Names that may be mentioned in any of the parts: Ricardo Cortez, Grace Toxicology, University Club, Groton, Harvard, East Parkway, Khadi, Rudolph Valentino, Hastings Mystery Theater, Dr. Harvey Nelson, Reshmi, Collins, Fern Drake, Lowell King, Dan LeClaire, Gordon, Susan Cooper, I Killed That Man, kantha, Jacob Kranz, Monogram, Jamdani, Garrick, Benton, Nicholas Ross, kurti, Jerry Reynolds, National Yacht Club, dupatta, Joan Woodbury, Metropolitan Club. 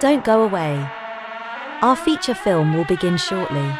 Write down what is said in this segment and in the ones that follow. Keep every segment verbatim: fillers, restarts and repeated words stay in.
Don't go away. Our feature film will begin shortly.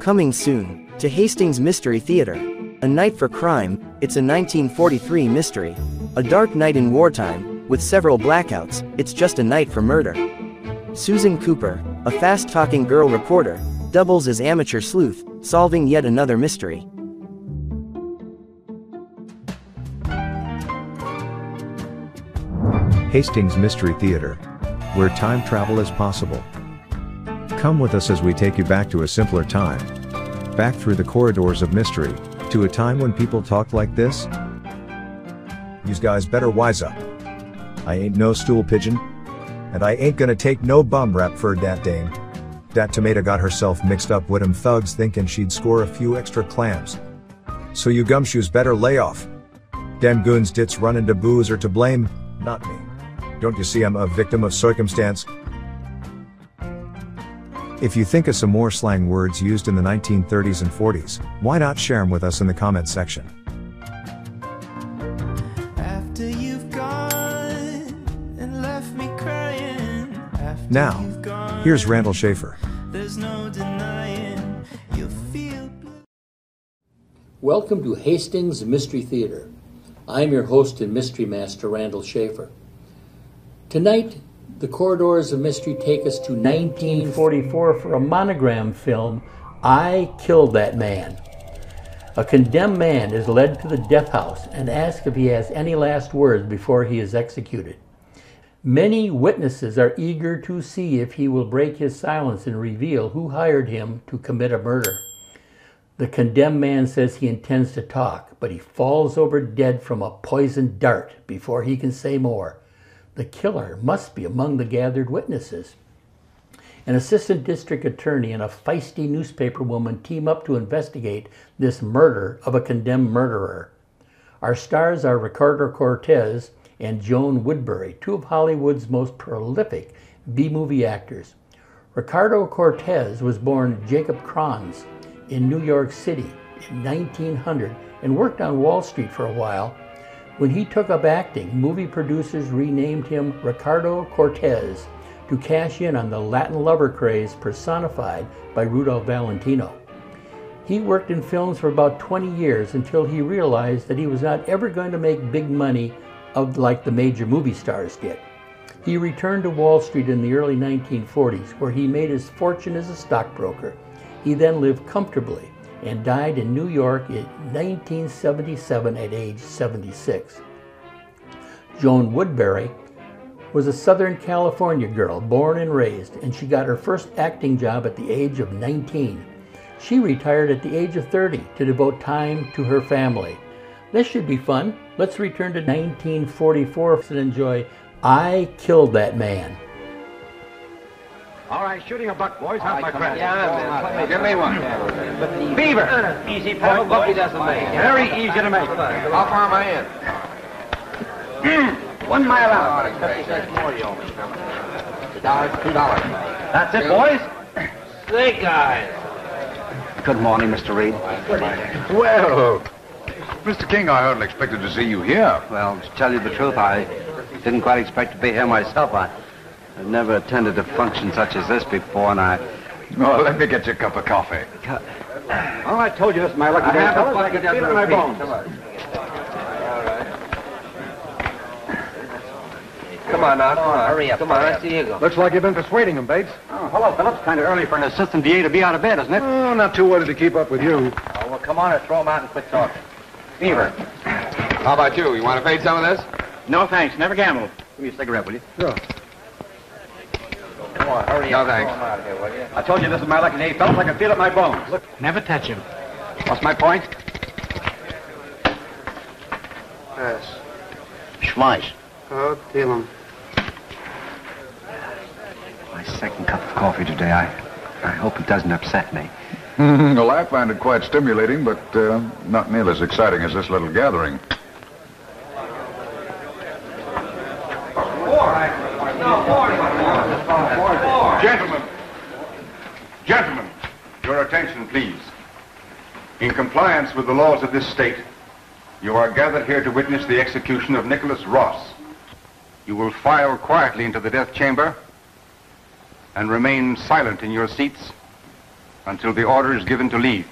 Coming soon to Hastings Mystery Theater, A Night for Crime. It's a nineteen forty-three mystery, a dark night in wartime, with several blackouts. It's just a night for murder. Susan Cooper, a fast-talking girl reporter, doubles as amateur sleuth, solving yet another mystery. Hastings Mystery Theater, where time travel is possible. Come with us as we take you back to a simpler time. Back through the corridors of mystery, to a time when people talked like this? You guys better wise up. I ain't no stool pigeon. And I ain't gonna take no bum rap for dat dame. Dat tomato got herself mixed up with them thugs thinking she'd score a few extra clams. So you gumshoes better lay off. Dem goons dits running to booze are to blame, not me. Don't you see I'm a victim of circumstance? If you think of some more slang words used in the nineteen thirties and forties, why not share them with us in the comments section? After you've gone and left me crying. After now, you've gone, here's Randall Schaefer. There's no denying you feel blue. Welcome to Hastings Mystery Theater. I'm your host and mystery master, Randall Schaefer. Tonight, the corridors of mystery take us to nineteen forty-four for a Monogram film, I Killed That Man. A condemned man is led to the death house and asked if he has any last words before he is executed. Many witnesses are eager to see if he will break his silence and reveal who hired him to commit a murder. The condemned man says he intends to talk, but he falls over dead from a poisoned dart before he can say more. The killer must be among the gathered witnesses. An assistant district attorney and a feisty newspaper woman team up to investigate this murder of a condemned murderer. Our stars are Ricardo Cortez and Joan Woodbury, two of Hollywood's most prolific B-movie actors. Ricardo Cortez was born Jacob Kranz in New York City in nineteen hundred and worked on Wall Street for a while. When he took up acting, movie producers renamed him Ricardo Cortez to cash in on the Latin lover craze personified by Rudolph Valentino. He worked in films for about twenty years until he realized that he was not ever going to make big money of like the major movie stars did. He returned to Wall Street in the early nineteen forties, where he made his fortune as a stockbroker. He then lived comfortably and died in New York in nineteen seventy-seven at age seventy-six. Joan Woodbury was a Southern California girl, born and raised, and she got her first acting job at the age of nineteen. She retired at the age of thirty to devote time to her family. This should be fun. Let's return to nineteen forty-four and enjoy I Killed That Man. All right, shooting a buck, boys. Not my friend. Yeah, give me one. Yeah. Beaver. Uh, easy point. Bucky doesn't make. Very easy to make. How far am I in? Mm. One mile out. Two dollars. Two dollars. That's it, boys. Snake eyes. Good morning, Mister Reed. Well, Mister King, I hardly expected to see you here. Well, to tell you the truth, I didn't quite expect to be here myself. I. I've never attended a function such as this before, and I... Oh, let me get you a cup of coffee. Co oh, I told you this is my lucky day. I have a bucket of in my bones. Come on now, come on. Hurry up. Come on, I see you go. Looks like you've been persuading him, Bates. Oh, hello, Phillips. Kind of early for an assistant D A to be out of bed, isn't it? Oh, not too early to keep up with you. Oh, well, come on and throw him out and quit talking. Beaver. How about you? You want to fade some of this? No, thanks. Never gamble. Give me a cigarette, will you? Sure. Come on, hurry up. No, thanks. Here, will you? I told you this is my lucky day, fellas. I can feel it in my bones. Look. Never touch him. What's my point? Yes. Schweiss. Oh, Thielen. My second cup of coffee today. I, I hope it doesn't upset me. Well, I find it quite stimulating, but uh, not nearly as exciting as this little gathering. Gentlemen, gentlemen, your attention, please. In compliance with the laws of this state, you are gathered here to witness the execution of Nicholas Ross. You will file quietly into the death chamber and remain silent in your seats until the order is given to leave.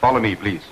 Follow me, please.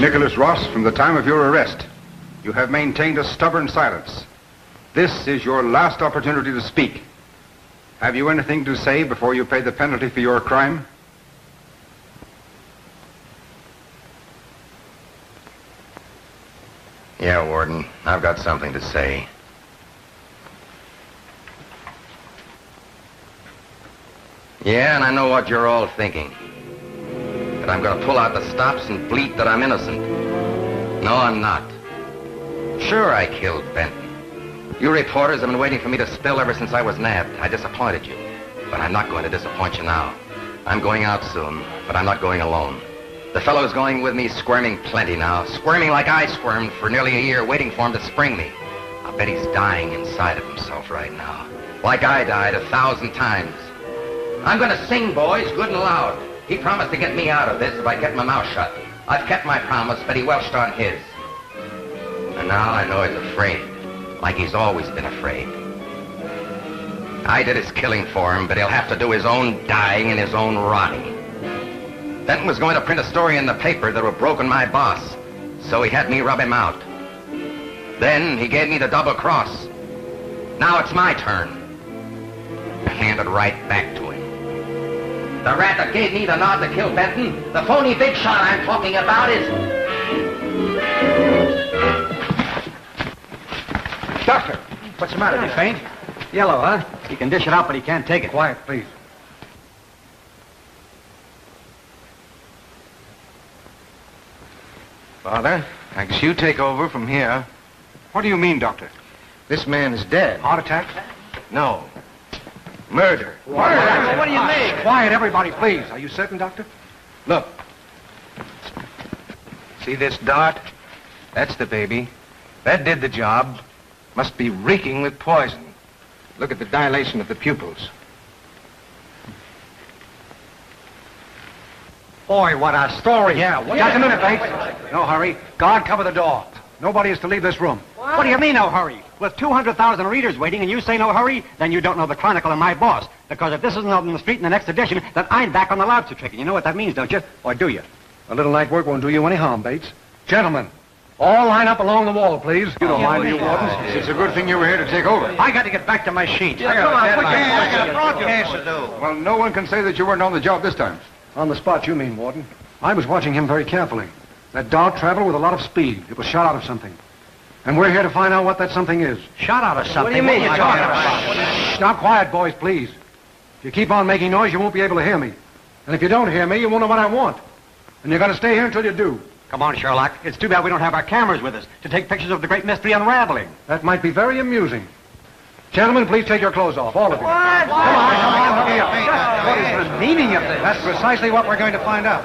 Nicholas Ross, from the time of your arrest, you have maintained a stubborn silence. This is your last opportunity to speak. Have you anything to say before you pay the penalty for your crime? Yeah, Warden, I've got something to say. Yeah, and I know what you're all thinking. I'm going to pull out the stops and bleat that I'm innocent. No, I'm not. Sure, I killed Benton. You reporters have been waiting for me to spill ever since I was nabbed. I disappointed you, but I'm not going to disappoint you now. I'm going out soon, but I'm not going alone. The fellow's going with me, squirming plenty now, squirming like I squirmed for nearly a year, waiting for him to spring me. I'll bet he's dying inside of himself right now, like I died a thousand times. I'm going to sing, boys, good and loud. He promised to get me out of this if I kept my mouth shut. I've kept my promise, but he welched on his. And now I know he's afraid, like he's always been afraid. I did his killing for him, but he'll have to do his own dying and his own rotting. Benton was going to print a story in the paper that would have broken my boss, so he had me rub him out. Then he gave me the double cross. Now it's my turn. I handed right back to him. The rat that gave me the nod to kill Benton, the phony big shot I'm talking about is... Doctor! What's the matter? Did he faint? Yellow, huh? He can dish it out, but he can't take it. Quiet, please. Father, I guess you take over from here. What do you mean, Doctor? This man is dead. Heart attack? No. Murder. Murder? Murder. What do you mean? Quiet, everybody, please. Are you certain, Doctor? Look. See this dot? That's the baby. That did the job. Must be reeking with poison. Look at the dilation of the pupils. Boy, what a story. Yeah, what? Just a minute, Banks. No hurry. Guard, cover the door. Nobody is to leave this room. What, what do you mean, no hurry? With two hundred thousand readers waiting and you say no hurry, then you don't know the Chronicle and my boss. Because if this isn't out in the street in the next edition, then I'm back on the lobster trick. And you know what that means, don't you? Or do you? A little light work won't do you any harm, Bates. Gentlemen, all line up along the wall, please. You don't mind me, Wardens. It's a good thing you were here to take over. I got to get back to my sheet. Yeah, I got come on, I got a broadcast to do. Well, no one can say that you weren't on the job this time. On the spot, you mean, Warden. I was watching him very carefully. That dart traveled with a lot of speed. It was shot out of something. And we're here to find out what that something is. Shot out of something? What do you mean you're talking about? Now, quiet, boys, please. If you keep on making noise, you won't be able to hear me. And if you don't hear me, you won't know what I want. And you're going to stay here until you do. Come on, Sherlock. It's too bad we don't have our cameras with us to take pictures of the great mystery unraveling. That might be very amusing. Gentlemen, please take your clothes off, all of you. What? Come on, come on, look here. What is the meaning of this? That's precisely what we're going to find out.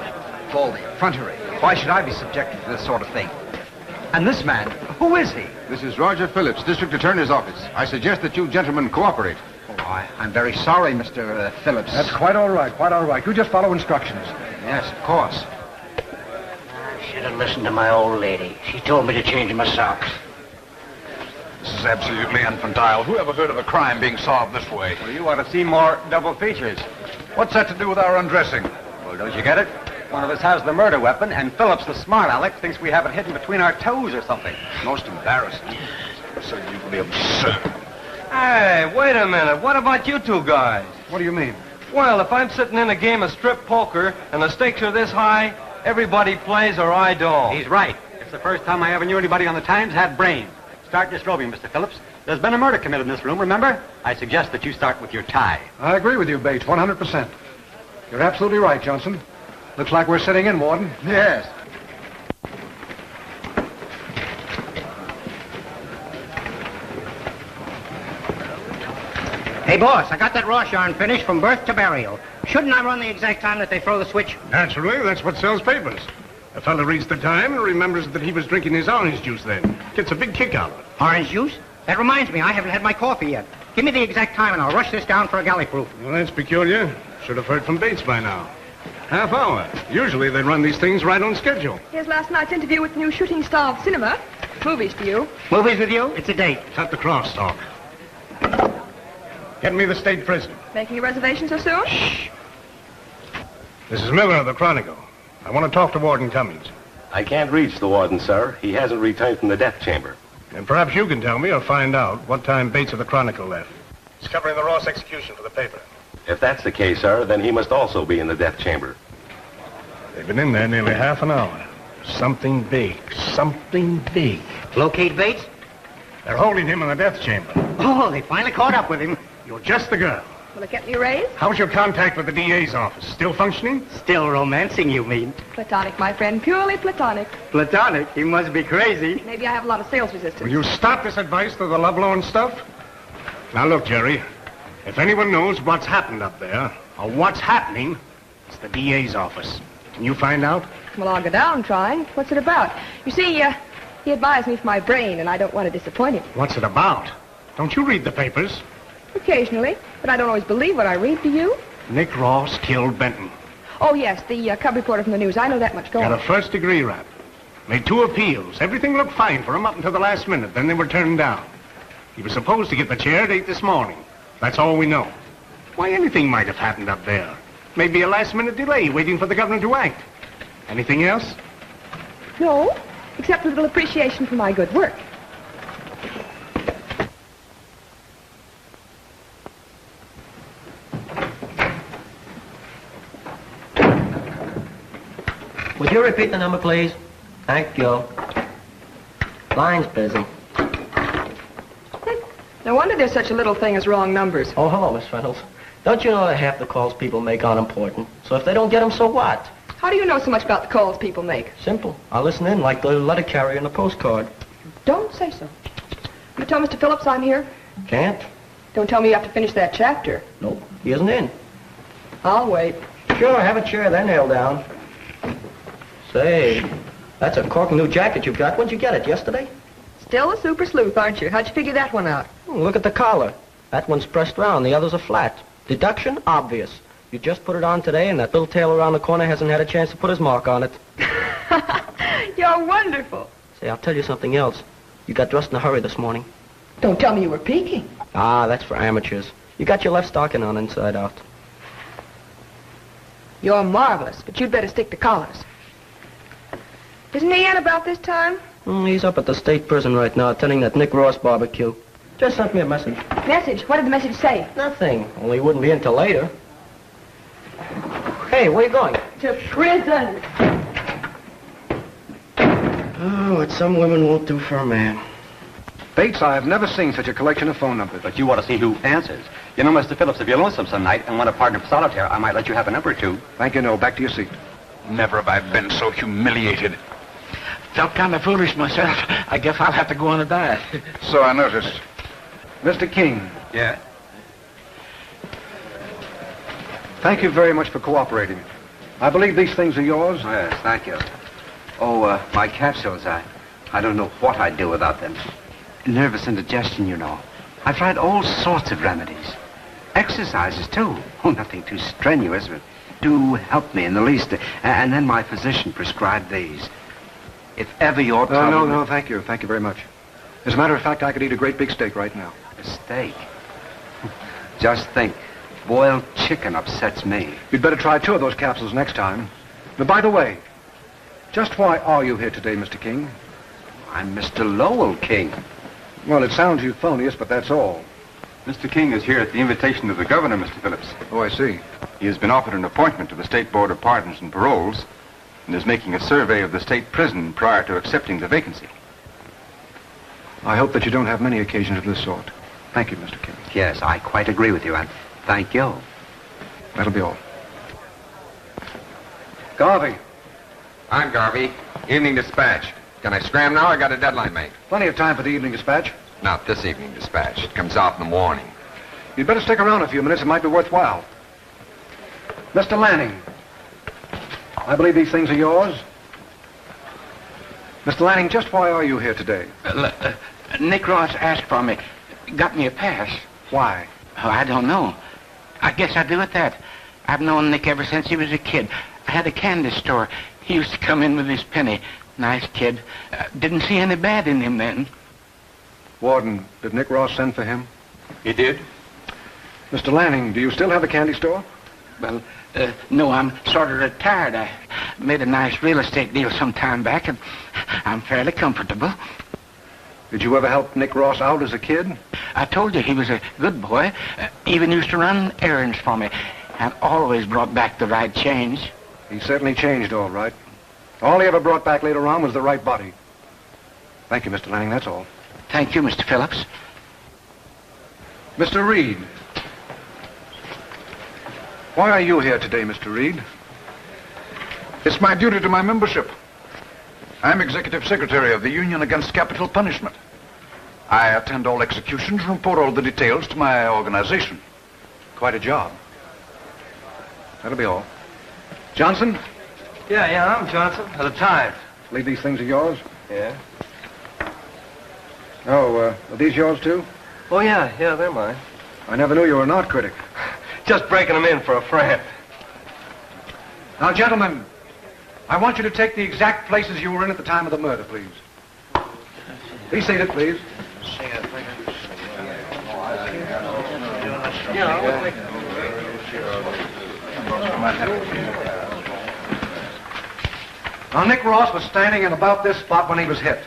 Folly, effrontery. Why should I be subjected to this sort of thing? And this man, who is he? This is Roger Phillips, District Attorney's Office. I suggest that you gentlemen cooperate. Oh, I, I'm very sorry, Mister Uh, Phillips. That's quite all right, quite all right. You just follow instructions. Yes, of course. I should have listened to my old lady. She told me to change my socks. This is absolutely infantile. Who ever heard of a crime being solved this way? Well, you ought to see more double features. What's that to do with our undressing? Well, don't you get it? One of us has the murder weapon, and Phillips, the smart aleck, thinks we have it hidden between our toes or something. Most embarrassing. So you'd be absurd. Hey, wait a minute. What about you two guys? What do you mean? Well, if I'm sitting in a game of strip poker and the stakes are this high, everybody plays or I don't. He's right. It's the first time I ever knew anybody on the Times had brains. Start disrobing, Mister Phillips. There's been a murder committed in this room, remember? I suggest that you start with your tie. I agree with you, Bates, one hundred percent. You're absolutely right, Johnson. Looks like we're sitting in, Warden. Yes. Hey, boss, I got that Ross yarn finished from birth to burial. Shouldn't I run the exact time that they throw the switch? Naturally, that's what sells papers. A fellow reads the time and remembers that he was drinking his orange juice then. Gets a big kick out of it. Orange juice? That reminds me, I haven't had my coffee yet. Give me the exact time and I'll rush this down for a galley proof. Well, that's peculiar. Should have heard from Bates by now. Half hour. Usually they run these things right on schedule. Here's last night's interview with the new shooting star of cinema. Movies to you. Movies with you? It's a date. Cut the crosstalk. Get me the state prison. Making a reservation so soon? Shh. Missus Miller of the Chronicle. I want to talk to Warden Cummings. I can't reach the warden, sir. He hasn't returned from the death chamber. And perhaps you can tell me or find out what time Bates of the Chronicle left. He's covering the Ross execution for the paper. If that's the case, sir, then he must also be in the death chamber. They've been in there nearly half an hour. Something big. Something big. Locate Bates? They're holding him in the death chamber. Oh, they finally caught up with him. You're just the girl. Will it get me raised? How's your contact with the D A's office? Still functioning? Still romancing, you mean? Platonic, my friend. Purely platonic. Platonic? He must be crazy. Maybe I have a lot of sales resistance. Will you stop this advice to the Lovelorn stuff? Now, look, Jerry. If anyone knows what's happened up there, or what's happening, it's the D A's office. Can you find out? Well, I'll go down trying. What's it about? You see, uh, he advised me for my brain, and I don't want to disappoint him. What's it about? Don't you read the papers? Occasionally, but I don't always believe what I read, do you? Nick Ross killed Benton. Oh, yes, the uh, cub reporter from the news. I know that much. Go on. Got a first-degree rap. Made two appeals. Everything looked fine for him up until the last minute. Then they were turned down. He was supposed to get the chair at eight this morning. That's all we know. Why, anything might have happened up there. Maybe a last-minute delay waiting for the governor to act. Anything else? No, except a little appreciation for my good work. Would you repeat the number, please? Thank you. Line's busy. No wonder there's such a little thing as wrong numbers. Oh, hello, Miss Reynolds. Don't you know that half the calls people make aren't important? So if they don't get them, so what? How do you know so much about the calls people make? Simple. I listen in like the letter carrier in the postcard. You don't say so. You tell Mister Phillips I'm here? Can't. Don't tell me you have to finish that chapter. Nope, he isn't in. I'll wait. Sure, have a chair there nailed down. Say, that's a corking new jacket you've got. When'd you get it, yesterday? Still a super sleuth, aren't you? How'd you figure that one out? Oh, look at the collar. That one's pressed round, the others are flat. Deduction, obvious. You just put it on today, and that little tail around the corner hasn't had a chance to put his mark on it. You're wonderful. Say, I'll tell you something else. You got dressed in a hurry this morning. Don't tell me you were peeking. Ah, that's for amateurs. You got your left stocking on inside out. You're marvelous, but you'd better stick to collars. Isn't he in about this time? Mm, he's up at the state prison right now, attending that Nick Ross barbecue. Just sent me a message. Message? What did the message say? Nothing. Only he wouldn't be in till later. Hey, where are you going? To prison. Oh, what some women won't do for a man. Bates, I've never seen such a collection of phone numbers. But you ought to see who answers. You know, Mister Phillips, if you're lonesome some night and want a partner for solitaire, I might let you have a number or two. Thank you, no. Back to your seat. Never have I been so humiliated. Felt kind of foolish myself. I guess I'll have to go on a diet. So I noticed. Mister King. Yeah? Thank you very much for cooperating. I believe these things are yours. Yes, thank you. Oh, uh, my capsules, I, I don't know what I'd do without them. Nervous indigestion, you know. I've tried all sorts of remedies. Exercises, too. Oh, nothing too strenuous, but do help me in the least. And then my physician prescribed these. If ever you're... No, no, no, thank you. Thank you very much. As a matter of fact, I could eat a great big steak right now. A steak? Just think. Boiled chicken upsets me. You'd better try two of those capsules next time. But by the way, just why are you here today, Mister King? I'm Mister Lowell King. Well, it sounds euphonious, but that's all. Mister King is here at the invitation of the governor, Mister Phillips. Oh, I see. He has been offered an appointment to the State Board of Pardons and Paroles and is making a survey of the state prison prior to accepting the vacancy. I hope that you don't have many occasions of this sort. Thank you, Mister King. Yes, I quite agree with you, and thank you. That'll be all. Garvey. I'm Garvey. Evening Dispatch. Can I scram now? I got a deadline, mate. Plenty of time for the Evening Dispatch. Not this Evening Dispatch. It comes out in the morning. You'd better stick around a few minutes. It might be worthwhile. Mister Lanning. I believe these things are yours. Mister Lanning, just why are you here today? Uh, uh, Nick Ross asked for me. Got me a pass. Why? Oh, I don't know. I guess I do at that. I've known Nick ever since he was a kid. I had a candy store. He used to come in with his penny. Nice kid. Uh, didn't see any bad in him then. Warden, did Nick Ross send for him? He did. Mister Lanning, do you still have the candy store? Well, uh, no, I'm sort of retired. I made a nice real estate deal some time back, and I'm fairly comfortable. Did you ever help Nick Ross out as a kid? I told you he was a good boy. Uh, even used to run errands for me. And always brought back the right change. He certainly changed all right. All he ever brought back later on was the right body. Thank you, Mister Lanning, that's all. Thank you, Mister Phillips. Mister Reed. Why are you here today, Mister Reed? It's my duty to my membership. I'm Executive Secretary of the Union Against Capital Punishment. I attend all executions and report all the details to my organization. Quite a job. That'll be all. Johnson? Yeah, yeah, I'm Johnson. At the time. Leave these things are yours? Yeah. Oh, uh, are these yours too? Oh, yeah, yeah, they're mine. I never knew you were an art critic. Just breaking them in for a friend. Now, gentlemen, I want you to take the exact places you were in at the time of the murder, please. Be seated, please. Now, Nick Ross was standing in about this spot when he was hit.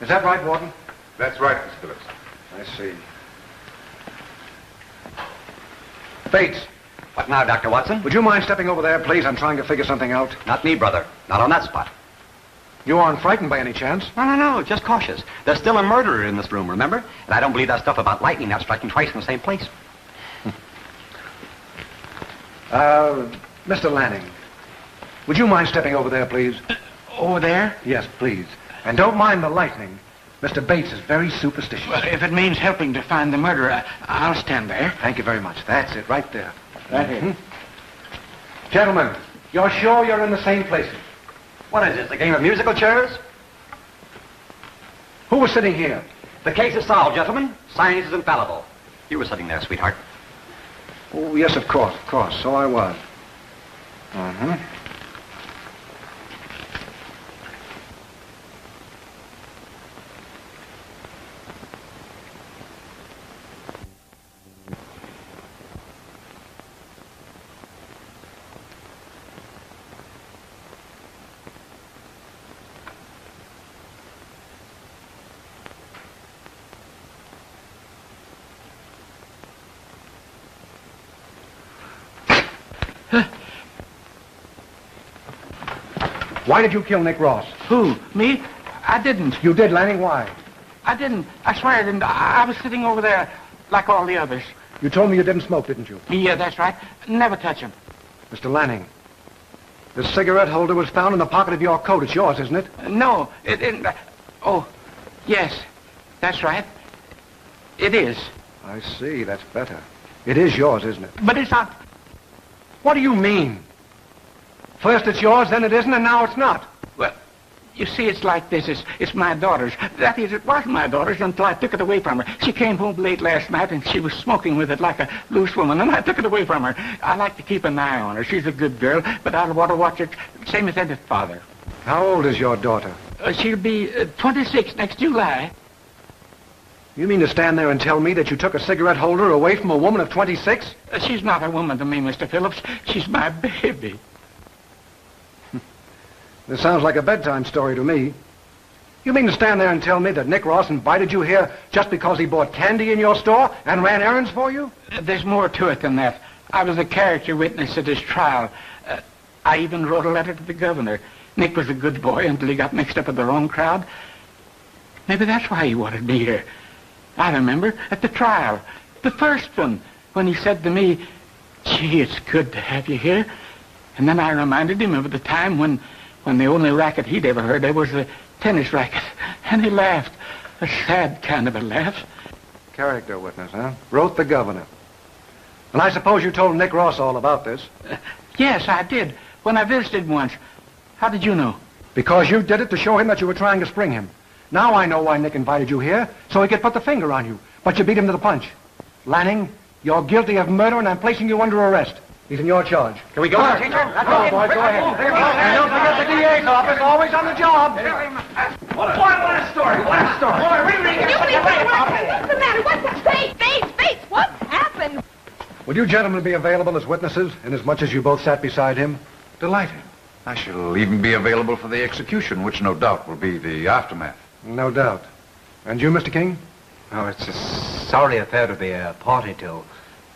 Is that right, Warden? That's right, Mister Phillips. I see. Bates. What now, Doctor Watson? Would you mind stepping over there, please? I'm trying to figure something out. Not me, brother. Not on that spot. You aren't frightened by any chance? No, no, no. Just cautious. There's still a murderer in this room, remember? And I don't believe that stuff about lightning not striking twice in the same place. uh, Mister Lanning, would you mind stepping over there, please? Over there? Yes, please. And don't mind the lightning. Mister Bates is very superstitious. Well, if it means helping to find the murderer, I'll stand there. Thank you very much. That's it, right there. Right here. Mm-hmm. Gentlemen, you're sure you're in the same places? What is this, a game of musical chairs? Who was sitting here? The case is solved, gentlemen. Science is infallible. You were sitting there, sweetheart. Oh, yes, of course, of course. So I was. Mm-hmm. Why did you kill Nick Ross? Who? Me? I didn't. You did, Lanning. Why? I didn't. I swear I didn't. I, I was sitting over there like all the others. You told me you didn't smoke, didn't you? Yeah, that's right. Never touch him. Mister Lanning, the cigarette holder was found in the pocket of your coat. It's yours, isn't it? Uh, no. It, it, uh, oh, yes. That's right. It is. I see. That's better. It is yours, isn't it? But it's not... What do you mean? First it's yours, then it isn't, and now it's not. Well, you see, it's like this. It's, it's my daughter's. That is, it was my daughter's until I took it away from her. She came home late last night, and she was smoking with it like a loose woman, and I took it away from her. I like to keep an eye on her. She's a good girl, but I'll want to watch her, same as any father. How old is your daughter? Uh, she'll be uh, twenty-six next July. You mean to stand there and tell me that you took a cigarette holder away from a woman of twenty-six? Uh, she's not a woman to me, Mister Phillips. She's my baby. This sounds like a bedtime story to me. You mean to stand there and tell me that Nick Ross invited you here just because he bought candy in your store and ran errands for you? Uh, there's more to it than that. I was a character witness at his trial. Uh, I even wrote a letter to the governor. Nick was a good boy until he got mixed up with the wrong crowd. Maybe that's why he wanted me here. I remember at the trial, the first one, when he said to me, "Gee, it's good to have you here." And then I reminded him of the time when... when the only racket he'd ever heard of was a tennis racket. And he laughed, a sad kind of a laugh. Character witness, huh? Wrote the governor. And I suppose you told Nick Ross all about this. Uh, yes, I did, when I visited once. How did you know? Because you did it to show him that you were trying to spring him. Now I know why Nick invited you here, so he could put the finger on you. But you beat him to the punch. Lanning, you're guilty of murder, and I'm placing you under arrest. He's in your charge. Can we go? Sure. Teacher, let's go, boy, go ahead. And don't forget the D A's office, always on the job. What a, what a story, what a story. Boy, reread it. What's the matter? What's the Bates, Bates, Bates, what's happened? Will you gentlemen be available as witnesses, inasmuch as you both sat beside him? Delighted. I shall even be available for the execution, which no doubt will be the aftermath. No doubt. And you, Mister King? Oh, it's a sorry affair to be a party to.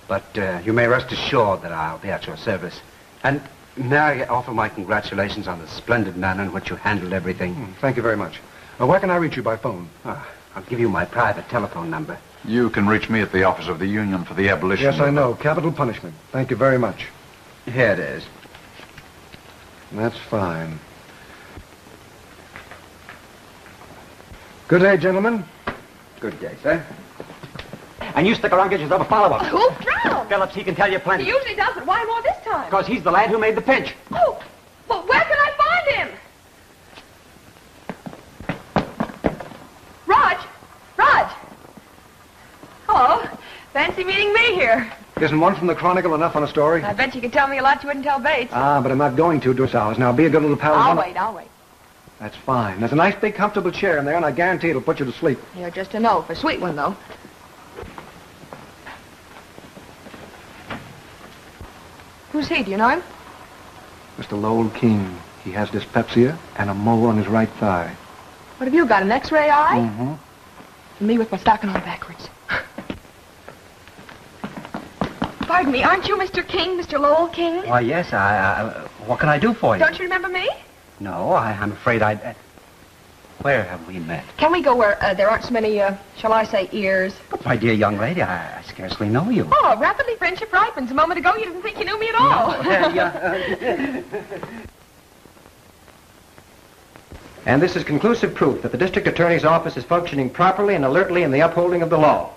But uh, you may rest assured that I'll be at your service. And may I offer my congratulations on the splendid manner in which you handled everything? Mm, thank you very much. Uh, where can I reach you by phone? Ah, I'll give you my private telephone number. You can reach me at the office of the Union for the Abolition. Yes, I know. Capital Punishment. Thank you very much. Here it is. That's fine. Good day, gentlemen. Good day, sir. And you stick around, get yourself a follow-up. Who drowned? Phillips, he can tell you plenty. He usually does, but why more this time? Because he's the lad who made the pinch. Oh, well, where can I find him? Rog! Rog! Hello. Fancy meeting me here. Isn't one from the Chronicle enough on a story? I bet you could tell me a lot you wouldn't tell Bates. Ah, but I'm not going to, Deuce Hours. Now, be a good little pal. I'll wait, I'll wait. That's fine. There's a nice, big, comfortable chair in there, and I guarantee it'll put you to sleep. You're just an oaf. A sweet one, though. Who's he? Do you know him? Mister Lowell King. He has dyspepsia and a mole on his right thigh. What have you got, an x-ray eye? Mm-hmm. And me with my stocking on backwards. Pardon me, aren't you Mister King, Mister Lowell King? Why, yes, I... Uh, what can I do for you? Don't you remember me? No, I, I'm afraid I... Uh, where have we met? Can we go where uh, there aren't so many, uh, shall I say, ears? But, my dear young lady, I, I scarcely know you. Oh, rapidly friendship ripens. A moment ago, you didn't think you knew me at all. No. And this is conclusive proof that the district attorney's office is functioning properly and alertly in the upholding of the law.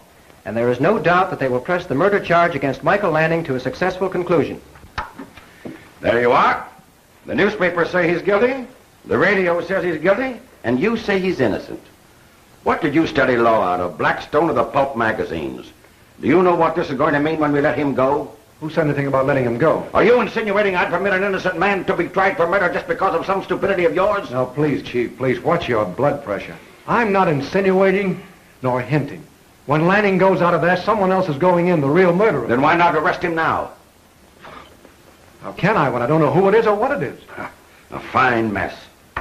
And there is no doubt that they will press the murder charge against Michael Lanning to a successful conclusion. There you are. The newspapers say he's guilty, the radio says he's guilty, and you say he's innocent. What did you study law out of, Blackstone or the pulp magazines? Do you know what this is going to mean when we let him go? Who said anything about letting him go? Are you insinuating I'd permit an innocent man to be tried for murder just because of some stupidity of yours? Now, please, Chief, please, watch your blood pressure. I'm not insinuating nor hinting. When Lanning goes out of there, someone else is going in, the real murderer. Then why not arrest him now? How can I when I don't know who it is or what it is? A fine mess.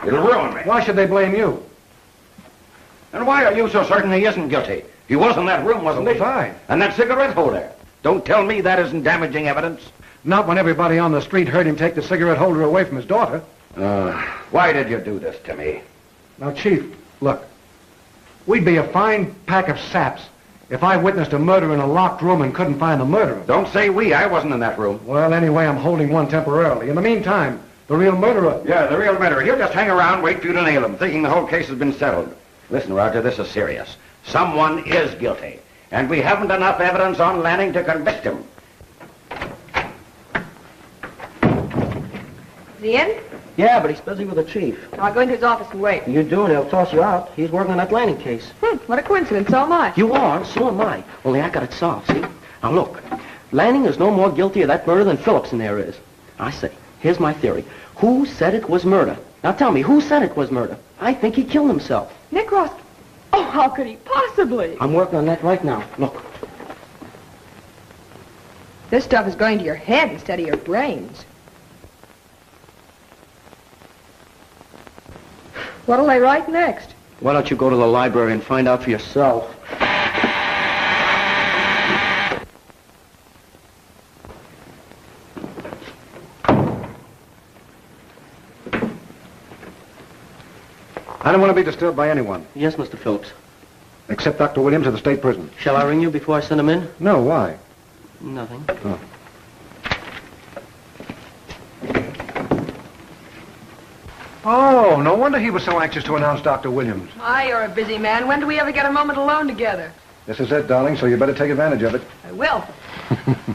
It'll ruin me. Why should they blame you? And why are you so certain he isn't guilty? He was in that room, wasn't he? Fine. And that cigarette holder. Don't tell me that isn't damaging evidence. Not when everybody on the street heard him take the cigarette holder away from his daughter. Uh, why did you do this to me? Now, Chief, look. We'd be a fine pack of saps if I witnessed a murder in a locked room and couldn't find the murderer. Don't say we. I wasn't in that room. Well, anyway, I'm holding one temporarily. In the meantime, the real murderer... Yeah, the real murderer. He'll just hang around, wait for you to nail him, thinking the whole case has been settled. Listen, Roger, this is serious. Someone is guilty. And we haven't enough evidence on Lanning to convict him. Is he in? Yeah, but he's busy with the chief. I'll go into his office and wait. You do, and he'll toss you out. He's working on that Lanning case. Hmm, what a coincidence. So am I. You are, so am I. Only I got it solved, see? Now, look. Lanning is no more guilty of that murder than Phillipson there is. I say, here's my theory. Who said it was murder? Now, tell me, who said it was murder? I think he killed himself. Nick Ross. Oh, how could he possibly? I'm working on that right now. Look. This stuff is going to your head instead of your brains. What'll they write next? Why don't you go to the library and find out for yourself? I don't want to be disturbed by anyone. Yes, Mister Phillips. Except Doctor Williams of the state prison. Shall I ring you before I send him in? No, why? Nothing. Oh. Oh, no wonder he was so anxious to announce Doctor Williams. My, you're a busy man. When do we ever get a moment alone together? This is it, darling, so you better take advantage of it. I will. uh-uh,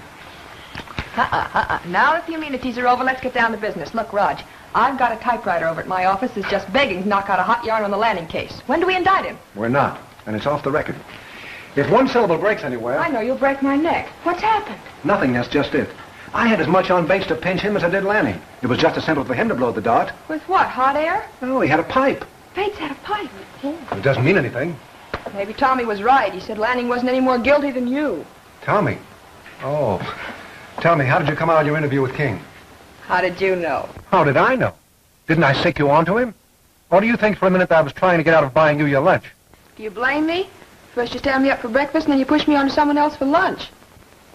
uh-uh. Now, if your amenities are over, let's get down to business. Look, Rog, I've got a typewriter over at my office that's just begging to knock out a hot yarn on the Lanning case. When do we indict him? We're not, and it's off the record. If one syllable breaks anywhere... I know, you'll break my neck. What's happened? Nothing, that's just it. I had as much on Bates to pinch him as I did Lanning. It was just a simple for him to blow the dart. With what, hot air? No, he had a pipe. Bates had a pipe? Yeah. It doesn't mean anything. Maybe Tommy was right. He said Lanning wasn't any more guilty than you. Tommy? Oh. Tell me, how did you come out of your interview with King? How did you know? How did I know? Didn't I sick you onto him? Or do you think for a minute that I was trying to get out of buying you your lunch? Do you blame me? First you stand me up for breakfast, and then you push me on to someone else for lunch.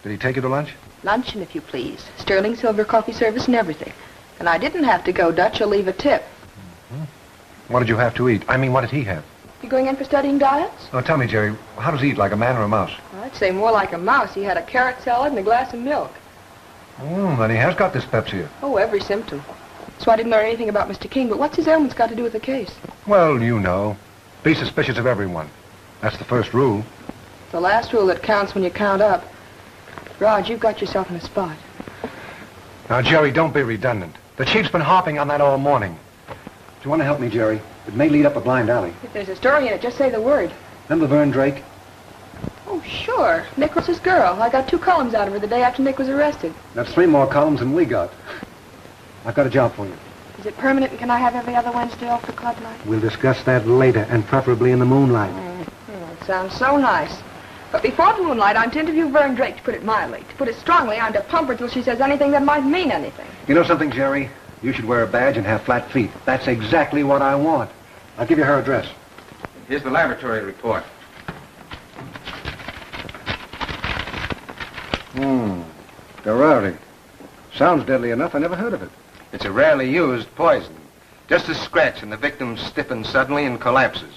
Did he take you to lunch? Luncheon, if you please. Sterling silver coffee service and everything. And I didn't have to go Dutch or leave a tip. Mm-hmm. What did you have to eat? I mean, what did he have? You going in for studying diets? Oh, tell me, Jerry, how does he eat, like a man or a mouse? Well, I'd say more like a mouse. He had a carrot salad and a glass of milk. Oh, then he has got dyspepsia. Oh, every symptom. So I didn't learn anything about Mister King, but what's his ailments got to do with the case? Well, you know. Be suspicious of everyone. That's the first rule. The last rule that counts when you count up. Rog, you've got yourself in a spot. Now, Jerry, don't be redundant. The chief's been harping on that all morning. Do you want to help me, Jerry? It may lead up a blind alley. If there's a story in it, just say the word. Remember Fern Drake? Oh, sure. Nick was his girl. I got two columns out of her the day after Nick was arrested. That's three more columns than we got. I've got a job for you. Is it permanent, and can I have every other Wednesday off the club night? We'll discuss that later, and preferably in the moonlight. Mm. Mm, that sounds so nice. But before the moonlight, I'm to interview Fern Drake, to put it mildly. To put it strongly, I'm to pump her till she says anything that might mean anything. You know something, Jerry? You should wear a badge and have flat feet. That's exactly what I want. I'll give you her address. Here's the laboratory report. Hmm. Garari. Sounds deadly enough. I never heard of it. It's a rarely used poison. Just a scratch and the victim stiffens suddenly and collapses.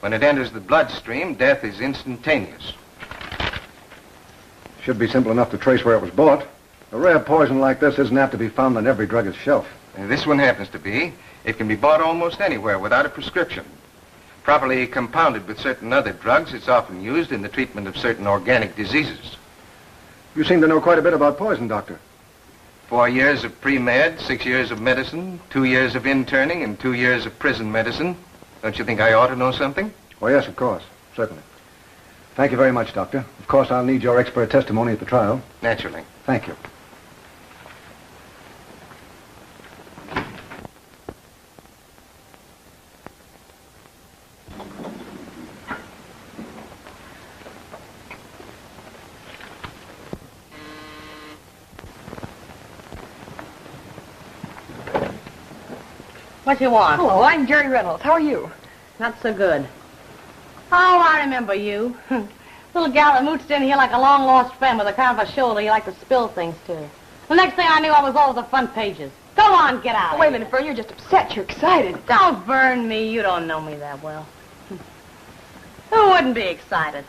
When it enters the bloodstream, death is instantaneous. Should be simple enough to trace where it was bought. A rare poison like this isn't apt to be found on every druggist's shelf. And this one happens to be. It can be bought almost anywhere without a prescription. Properly compounded with certain other drugs, it's often used in the treatment of certain organic diseases. You seem to know quite a bit about poison, Doctor. Four years of pre-med, six years of medicine, two years of interning, and two years of prison medicine. Don't you think I ought to know something? Well, yes, of course. Certainly. Thank you very much, Doctor. Of course, I'll need your expert testimony at the trial. Naturally. Thank you. What do you want? Hello, I'm Jerry Reynolds. How are you? Not so good. Oh, I remember you. Little gal that mooched in here like a long-lost friend with a kind of a shoulder you like to spill things to. The next thing I knew, I was all over the front pages. Go on, get out. Oh, wait a minute, Vern. You're just upset. You're excited. Don't burn me. You don't know me that well. Who wouldn't be excited?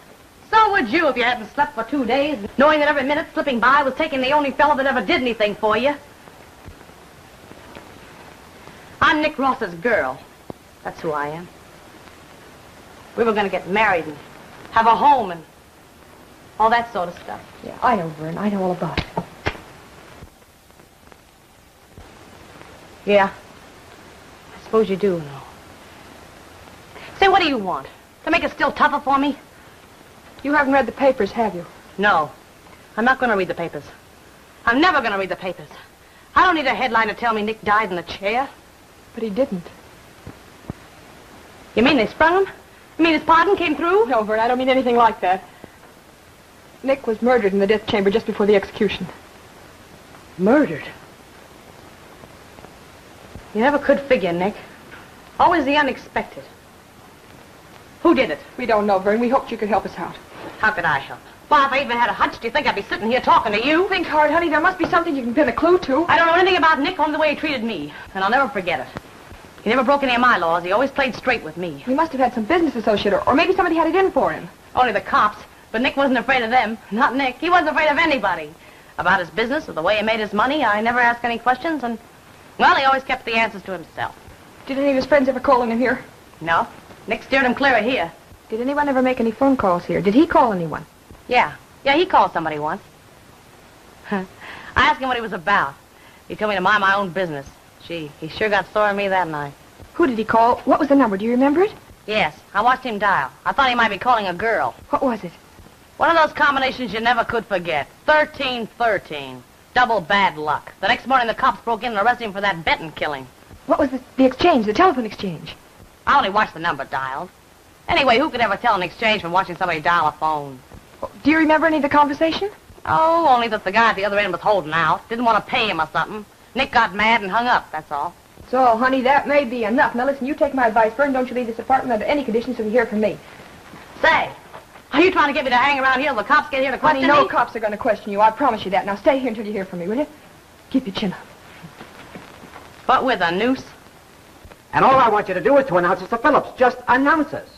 So would you if you hadn't slept for two days, knowing that every minute slipping by was taking the only fellow that ever did anything for you. I'm Nick Ross's girl. That's who I am. We were going to get married and have a home and all that sort of stuff. Yeah, I know, Vern. I know all about it. Yeah. I suppose you do know. Say, what do you want? To make it still tougher for me? You haven't read the papers, have you? No. I'm not going to read the papers. I'm never going to read the papers. I don't need a headline to tell me Nick died in the chair. But he didn't. You mean they sprung him? You mean his pardon came through? No, Vern, I don't mean anything like that. Nick was murdered in the death chamber just before the execution. Murdered? You never could figure, Nick. Always the unexpected. Who did it? We don't know, Vern. We hoped you could help us out. How could I help? Well, if I even had a hunch, do you think I'd be sitting here talking to you? Think hard, honey. There must be something you can pin a clue to. I don't know anything about Nick on the way he treated me, and I'll never forget it. He never broke any of my laws. He always played straight with me. He must have had some business associate, or, or maybe somebody had it in for him. Only the cops. But Nick wasn't afraid of them. Not Nick. He wasn't afraid of anybody. About his business or the way he made his money, I never asked any questions, and, well, he always kept the answers to himself. Did any of his friends ever call on him here? No. Nick steered him clear of here. Did anyone ever make any phone calls here? Did he call anyone? Yeah. Yeah, he called somebody once. I asked him what he was about. He told me to mind my own business. Gee, he sure got sore at me that night. Who did he call? What was the number? Do you remember it? Yes. I watched him dial. I thought he might be calling a girl. What was it? One of those combinations you never could forget. thirteen thirteen. Double bad luck. The next morning, the cops broke in and arrested him for that Benton killing. What was the, the exchange, the telephone exchange? I only watched the number dialed. Anyway, who could ever tell an exchange from watching somebody dial a phone? Do you remember any of the conversation? Oh, only that the guy at the other end was holding out. Didn't want to pay him or something. Nick got mad and hung up, that's all. So, honey, that may be enough. Now, listen, you take my advice, Vern. Don't you leave this apartment under any conditions till you hear from me. Say, are you trying to get me to hang around here till the cops get here to question me? Honey, no cops are going to question you. I promise you that. Now, stay here until you hear from me, will you? Keep your chin up. But with a noose? And all I want you to do is to announce us to Phillips. Just announce us.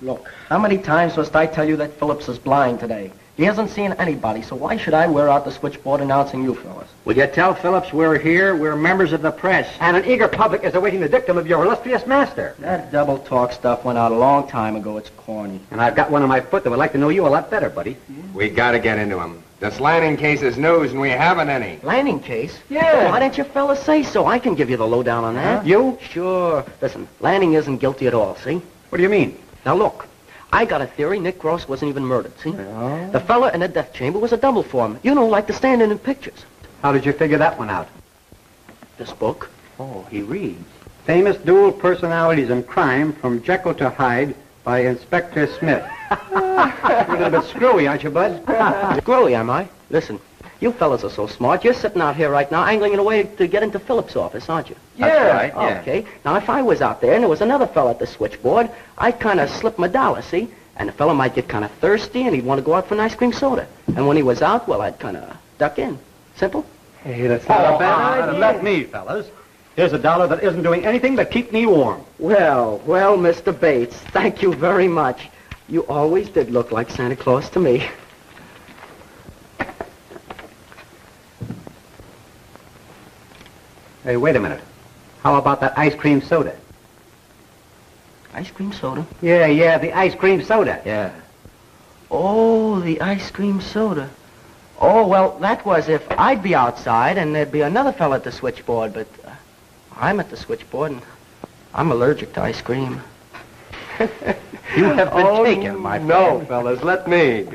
Look, how many times must I tell you that Phillips is blind today? He hasn't seen anybody, so why should I wear out the switchboard announcing you fellas? Will you tell Phillips we're here, we're members of the press? And an eager public is awaiting the dictum of your illustrious master. That double-talk stuff went out a long time ago. It's corny. And I've got one on my foot that would like to know you a lot better, buddy. Yeah. We gotta get into him. This Lanning case is news, and we haven't any. Lanning case? Yeah. Well, why didn't you fellas say so? I can give you the lowdown on that. Huh? You? Sure. Listen, Lanning isn't guilty at all, see? What do you mean? Now, look, I got a theory Nick Ross wasn't even murdered, see? Oh. The fella in the death chamber was a double for him. You know, like the stand-in in pictures. How did you figure that one out? This book. Oh, he reads. Famous Dual Personalities in Crime from Jekyll to Hyde by Inspector Smith. You're a little bit screwy, aren't you, Bud? Screwy, am I? Listen, you fellas are so smart. You're sitting out here right now angling in a way to get into Phillips' office, aren't you? Yeah. That's right. Yeah. Okay. Now, if I was out there and there was another fella at the switchboard, I'd kind of slip my dollar, see? And the fella might get kind of thirsty, and he'd want to go out for an ice cream soda. And when he was out, well, I'd kind of duck in. Simple? Hey, that's not a bad idea. Let me, fellas. Here's a dollar that isn't doing anything but keep me warm. Well, well, Mister Bates, thank you very much. You always did look like Santa Claus to me. Hey, wait a minute. How about that ice cream soda? Ice cream soda? Yeah, yeah, the ice cream soda. Yeah. Oh, the ice cream soda. Oh, well, that was if I'd be outside and there'd be another fella at the switchboard, but uh, I'm at the switchboard and I'm allergic to ice cream. You have been oh, taken, my friend. No, fellas, let me.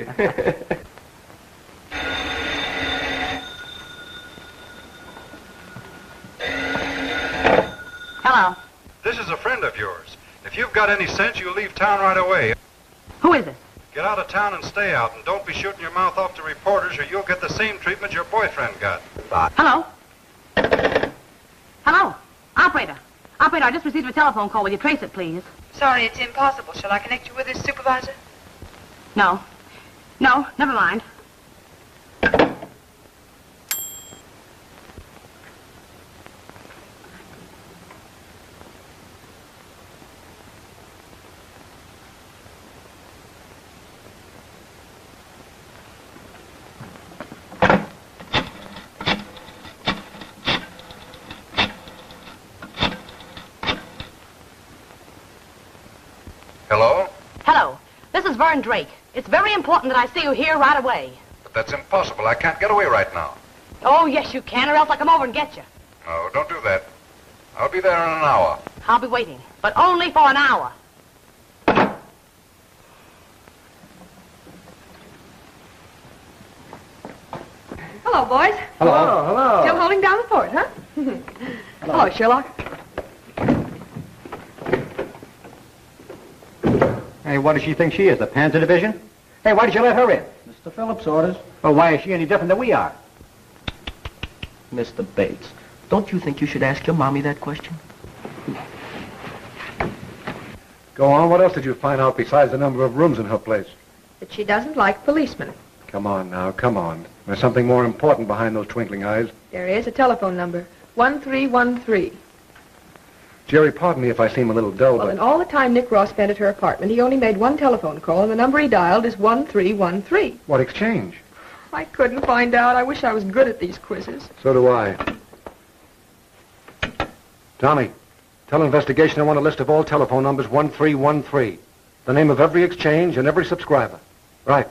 Hello. This is a friend of yours. If you've got any sense, you'll leave town right away. Who is it? Get out of town and stay out, and don't be shooting your mouth off to reporters or you'll get the same treatment your boyfriend got. Bye. Hello? Hello? Operator. Operator, I just received a telephone call. Will you trace it, please? Sorry, it's impossible. Shall I connect you with this supervisor? No. No, never mind. Fern Drake, it's very important that I see you here right away. But that's impossible. I can't get away right now. Oh, yes, you can, or else I'll come over and get you. No, don't do that. I'll be there in an hour. I'll be waiting, but only for an hour. Hello, boys. Hello. Hello. Hello. Still holding down the fort, huh? Hello. Hello, Sherlock. Hey, what does she think she is, the Panzer Division? Hey, why did you let her in? Mister Phillips' orders. Well, why is she any different than we are? Mister Bates, don't you think you should ask your mommy that question? Go on, what else did you find out besides the number of rooms in her place? That she doesn't like policemen. Come on now, come on. There's something more important behind those twinkling eyes. There is a telephone number, one three one three. Jerry, pardon me if I seem a little dull, well, but... Well, in all the time Nick Ross spent at her apartment, he only made one telephone call, and the number he dialed is one three one three. What exchange? I couldn't find out. I wish I was good at these quizzes. So do I. Tommy, tell investigation I want a list of all telephone numbers one three one three. The name of every exchange and every subscriber. Right.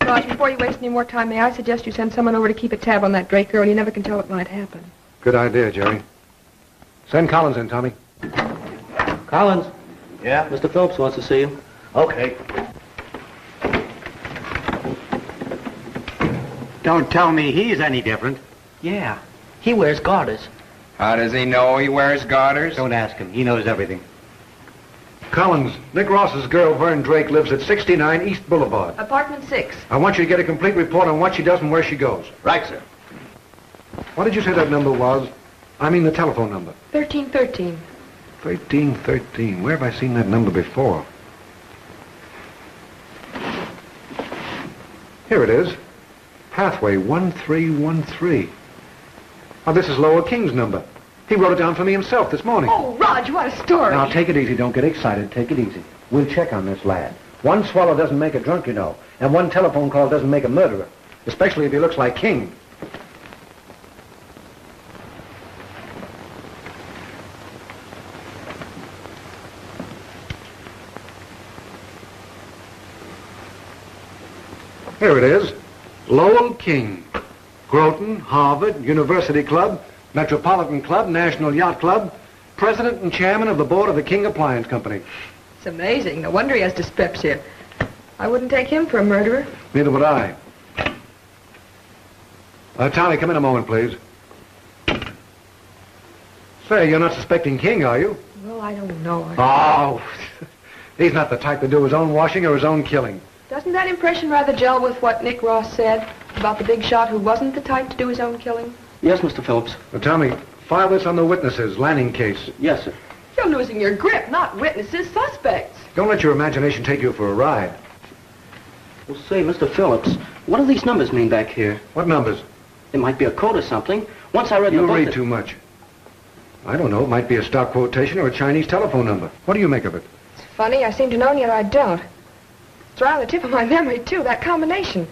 Ross, before you waste any more time, may I suggest you send someone over to keep a tab on that Drake girl? You never can tell what might happen. Good idea, Jerry. Send Collins in, Tommy. Collins. Yeah? Mister Phillips wants to see you. Okay. Don't tell me he's any different. Yeah. He wears garters. How does he know he wears garters? Don't ask him. He knows everything. Collins, Nick Ross's girl, Fern Drake, lives at sixty-nine East Boulevard. Apartment six. I want you to get a complete report on what she does and where she goes. Right, sir. What did you say that number was? I mean the telephone number. thirteen thirteen. thirteen thirteen. Where have I seen that number before? Here it is. Pathway one three one three. Oh, this is Lowell King's number. He wrote it down for me himself this morning. Oh, Rog, what a story. Now, take it easy. Don't get excited. Take it easy. We'll check on this lad. One swallow doesn't make a drunk, you know. And one telephone call doesn't make a murderer. Especially if he looks like King. Here it is. Lowell King. Groton, Harvard, University Club, Metropolitan Club, National Yacht Club, president and chairman of the board of the King Appliance Company. It's amazing. No wonder he has dyspepsia. I wouldn't take him for a murderer. Neither would I. Uh, Tommy, come in a moment, please. Say, you're not suspecting King, are you? Well, I don't know. I oh, he's not the type to do his own washing or his own killing. Doesn't that impression rather gel with what Nick Ross said about the big shot who wasn't the type to do his own killing? Yes, Mister Phillips. Well, Tommy, file this on the witnesses, Lanning case. Yes, sir. You're losing your grip, not witnesses, suspects. Don't let your imagination take you for a ride. Well, say, Mister Phillips, what do these numbers mean back here? What numbers? It might be a code or something. Once I read you the book... You read too much. I don't know. It might be a stock quotation or a Chinese telephone number. What do you make of it? It's funny. I seem to know, and yet I don't. It's right on the tip of my memory, too, that combination.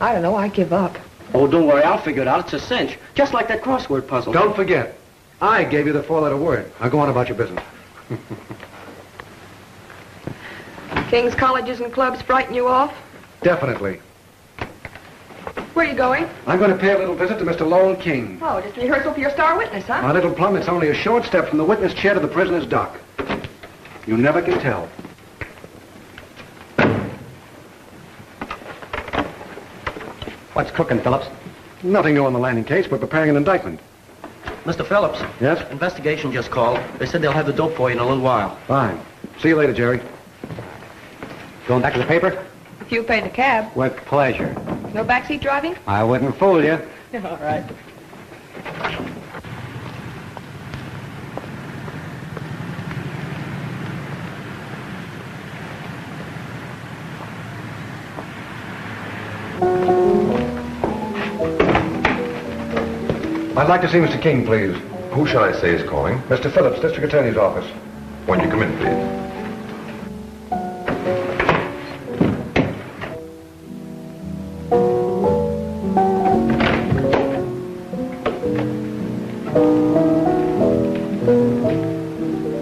I don't know, I give up. Oh, don't worry, I'll figure it out. It's a cinch. Just like that crossword puzzle. Don't forget, I gave you the four-letter word. Now go on about your business. King's colleges and clubs frighten you off? Definitely. Where are you going? I'm going to pay a little visit to Mister Lowell King. Oh, just a rehearsal for your star witness, huh? My little plum, it's only a short step from the witness chair to the prisoner's dock. You never can tell. What's cooking, Phillips? Nothing new on the Lanning case. We're preparing an indictment. Mister Phillips? Yes? Investigation just called. They said they'll have the dope for you in a little while. Fine. See you later, Jerry. Going back to the paper? If you pay the cab. With pleasure. No backseat driving? I wouldn't fool you. All right. I'd like to see Mister King, please. Who shall I say is calling? Mister Phillips, District Attorney's Office. Won't you come in, please?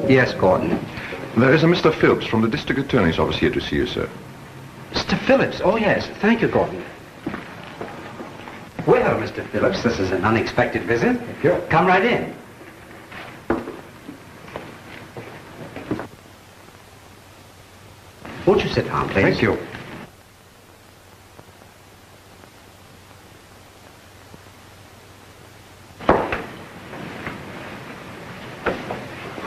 Yes, Gordon. There is a Mister Phillips from the District Attorney's Office here to see you, sir. Mister Phillips? Oh, yes. Thank you, Gordon. Well, Mister Phillips, this is an unexpected visit. Thank you. Come right in. Won't you sit down, please? Thank you.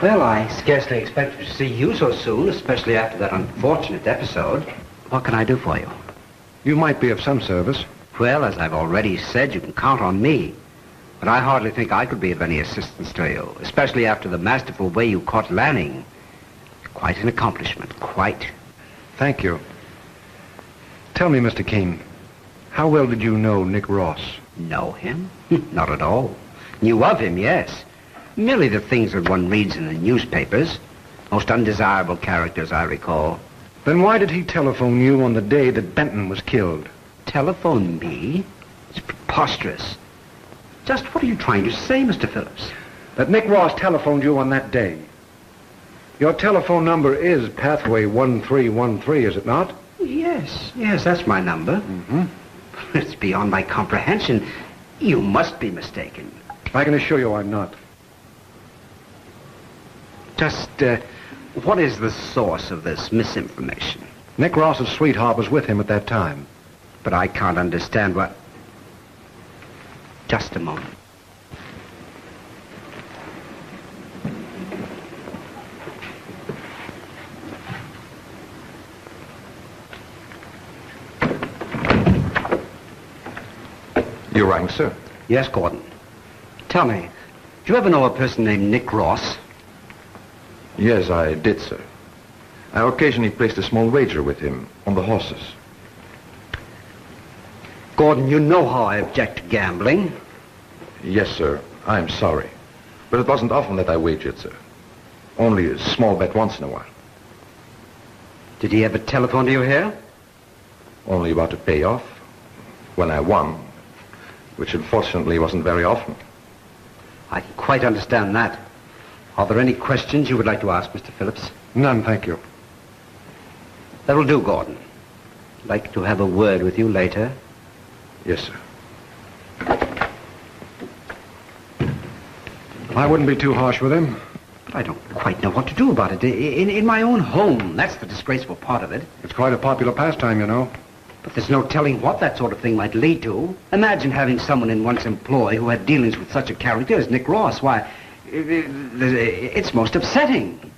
Well, I scarcely expected to see you so soon, especially after that unfortunate episode. What can I do for you? You might be of some service. Well, as I've already said, you can count on me. But I hardly think I could be of any assistance to you, especially after the masterful way you caught Lanning. Quite an accomplishment, quite. Thank you. Tell me, Mister King, how well did you know Nick Ross? Know him? Not at all. Knew of him, yes. Merely the things that one reads in the newspapers. Most undesirable characters, I recall. Then why did he telephone you on the day that Benton was killed? Telephone me? It's preposterous. Just what are you trying to say, Mister Phillips? That Nick Ross telephoned you on that day. Your telephone number is Pathway one three one three, is it not? Yes, yes, that's my number. Mm-hmm. It's beyond my comprehension. You must be mistaken. I can assure you I'm not. Just, uh, what is the source of this misinformation? Nick Ross's sweetheart was with him at that time. But I can't understand what... Just a moment. You rang, sir? Yes, Gordon. Tell me, do you ever know a person named Nick Ross? Yes, I did, sir. I occasionally placed a small wager with him on the horses. Gordon, you know how I object to gambling. Yes, sir. I'm sorry. But it wasn't often that I wagered, sir. Only a small bet once in a while. Did he ever telephone to you here? Only about a payoff. When I won. Which unfortunately wasn't very often. I can quite understand that. Are there any questions you would like to ask, Mister Phillips? None, thank you. That'll do, Gordon. I'd like to have a word with you later. Yes, sir. I wouldn't be too harsh with him. But I don't quite know what to do about it. In, in my own home, that's the disgraceful part of it. It's quite a popular pastime, you know. But there's no telling what that sort of thing might lead to. Imagine having someone in one's employ who had dealings with such a character as Nick Ross. Why... It's most upsetting.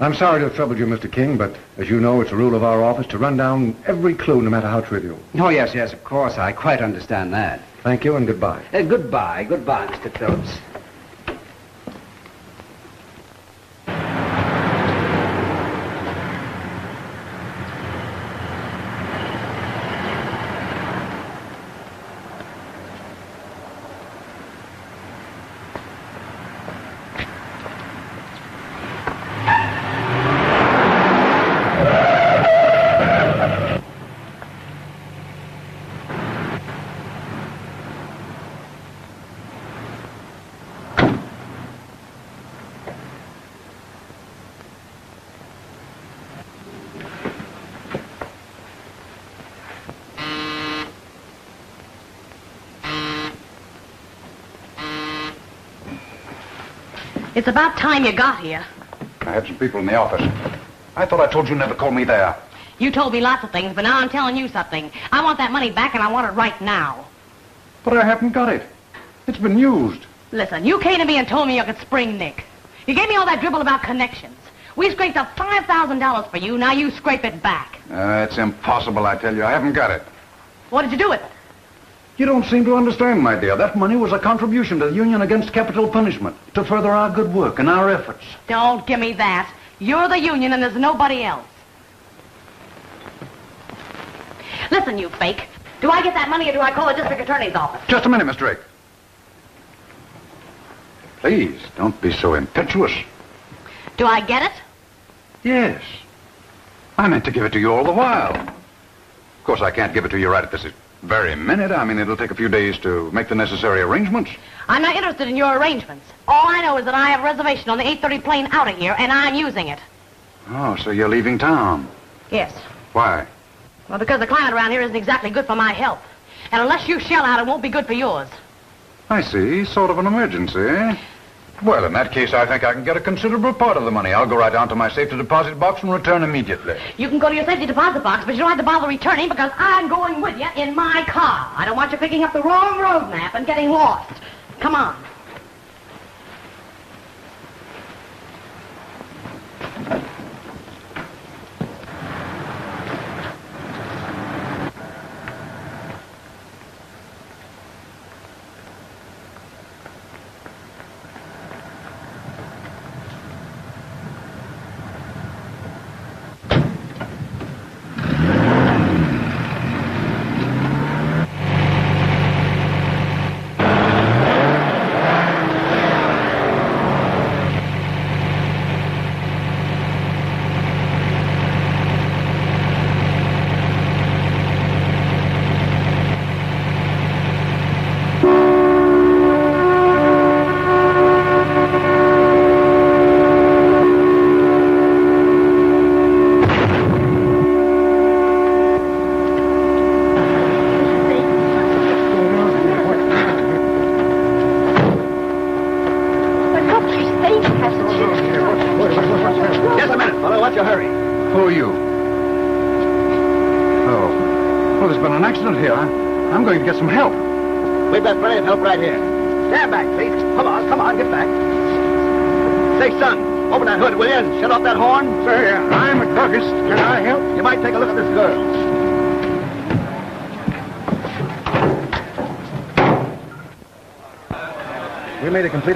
I'm sorry to have troubled you, Mister King, but as you know, it's a rule of our office to run down every clue, no matter how trivial. Oh, yes, yes, of course. I quite understand that. Thank you, and goodbye. Uh, goodbye. Goodbye, Mister Phillips. It's about time you got here. I had some people in the office. I thought I told you never call me there. You told me lots of things, but now I'm telling you something. I want that money back, and I want it right now. But I haven't got it. It's been used. Listen, you came to me and told me you could spring Nick. You gave me all that dribble about connections. We scraped up five thousand dollars for you. Now you scrape it back. Uh, it's impossible, I tell you. I haven't got it. What did you do with it? You don't seem to understand, my dear. That money was a contribution to the Union Against Capital Punishment to further our good work and our efforts. Don't give me that. You're the union and there's nobody else. Listen, you fake. Do I get that money or do I call the district attorney's office? Just a minute, Miss Drake. Please, don't be so impetuous. Do I get it? Yes. I meant to give it to you all the while. Of course, I can't give it to you right at this very minute. I mean, it'll take a few days to make the necessary arrangements. I'm not interested in your arrangements. All I know is that I have a reservation on the eight thirty plane out of here, and I'm using it. Oh, so you're leaving town? Yes. Why? Well, because the climate around here isn't exactly good for my health. And unless you shell out, it won't be good for yours. I see. Sort of an emergency, eh? Well, in that case, I think I can get a considerable part of the money. I'll go right down to my safety deposit box and return immediately. You can go to your safety deposit box, but you don't have to bother returning because I'm going with you in my car. I don't want you picking up the wrong road map and getting lost. Come on.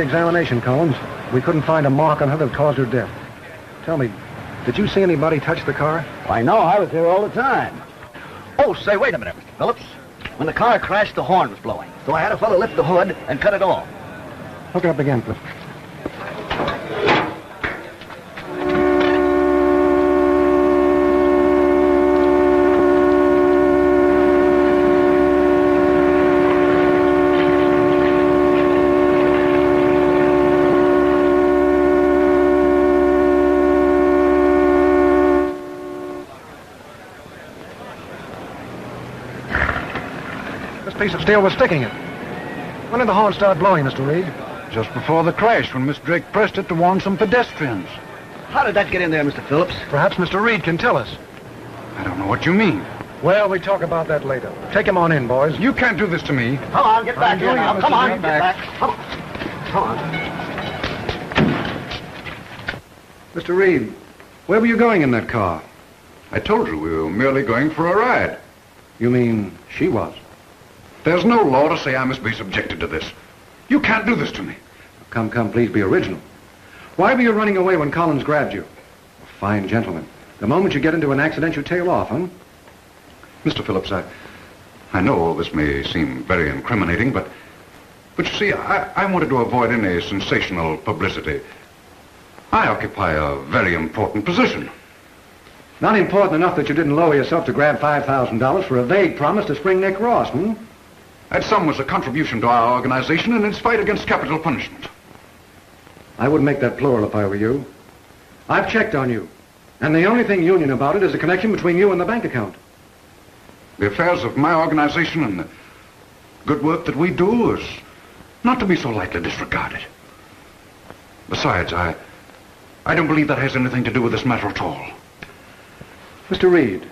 Examination, Collins. We couldn't find a mark on her that caused her death. Tell me, did you see anybody touch the car? Why, no. I was here all the time. Oh, say, wait a minute, Mister Phillips. When the car crashed, the horn was blowing. So I had a fellow lift the hood and cut it off. Hook it up again, please. Piece of steel was sticking it. When did the horn start blowing, Mister Reed? Just before the crash, when Miss Drake pressed it to warn some pedestrians. How did that get in there, Mister Phillips? Perhaps Mister Reed can tell us. I don't know what you mean. Well, we talk about that later. Take him on in, boys. You can't do this to me. Come on, get back here now. Come on, get back. Come on. Come on. Mister Reed, where were you going in that car? I told you we were merely going for a ride. You mean she was? There's no law to say I must be subjected to this. You can't do this to me. Come, come, please be original. Why were you running away when Collins grabbed you? A fine gentleman. The moment you get into an accident, you tail off, huh? Mister Phillips, I... I know all this may seem very incriminating, but... But you see, I, I wanted to avoid any sensational publicity. I occupy a very important position. Not important enough that you didn't lower yourself to grab five thousand dollars for a vague promise to spring Nick Ross, hmm? That sum was a contribution to our organization in its fight against capital punishment. I wouldn't make that plural if I were you. I've checked on you, and the only thing union about it is the connection between you and the bank account. The affairs of my organization and the good work that we do is not to be so lightly disregarded. Besides, I... I don't believe that has anything to do with this matter at all. Mister Reed,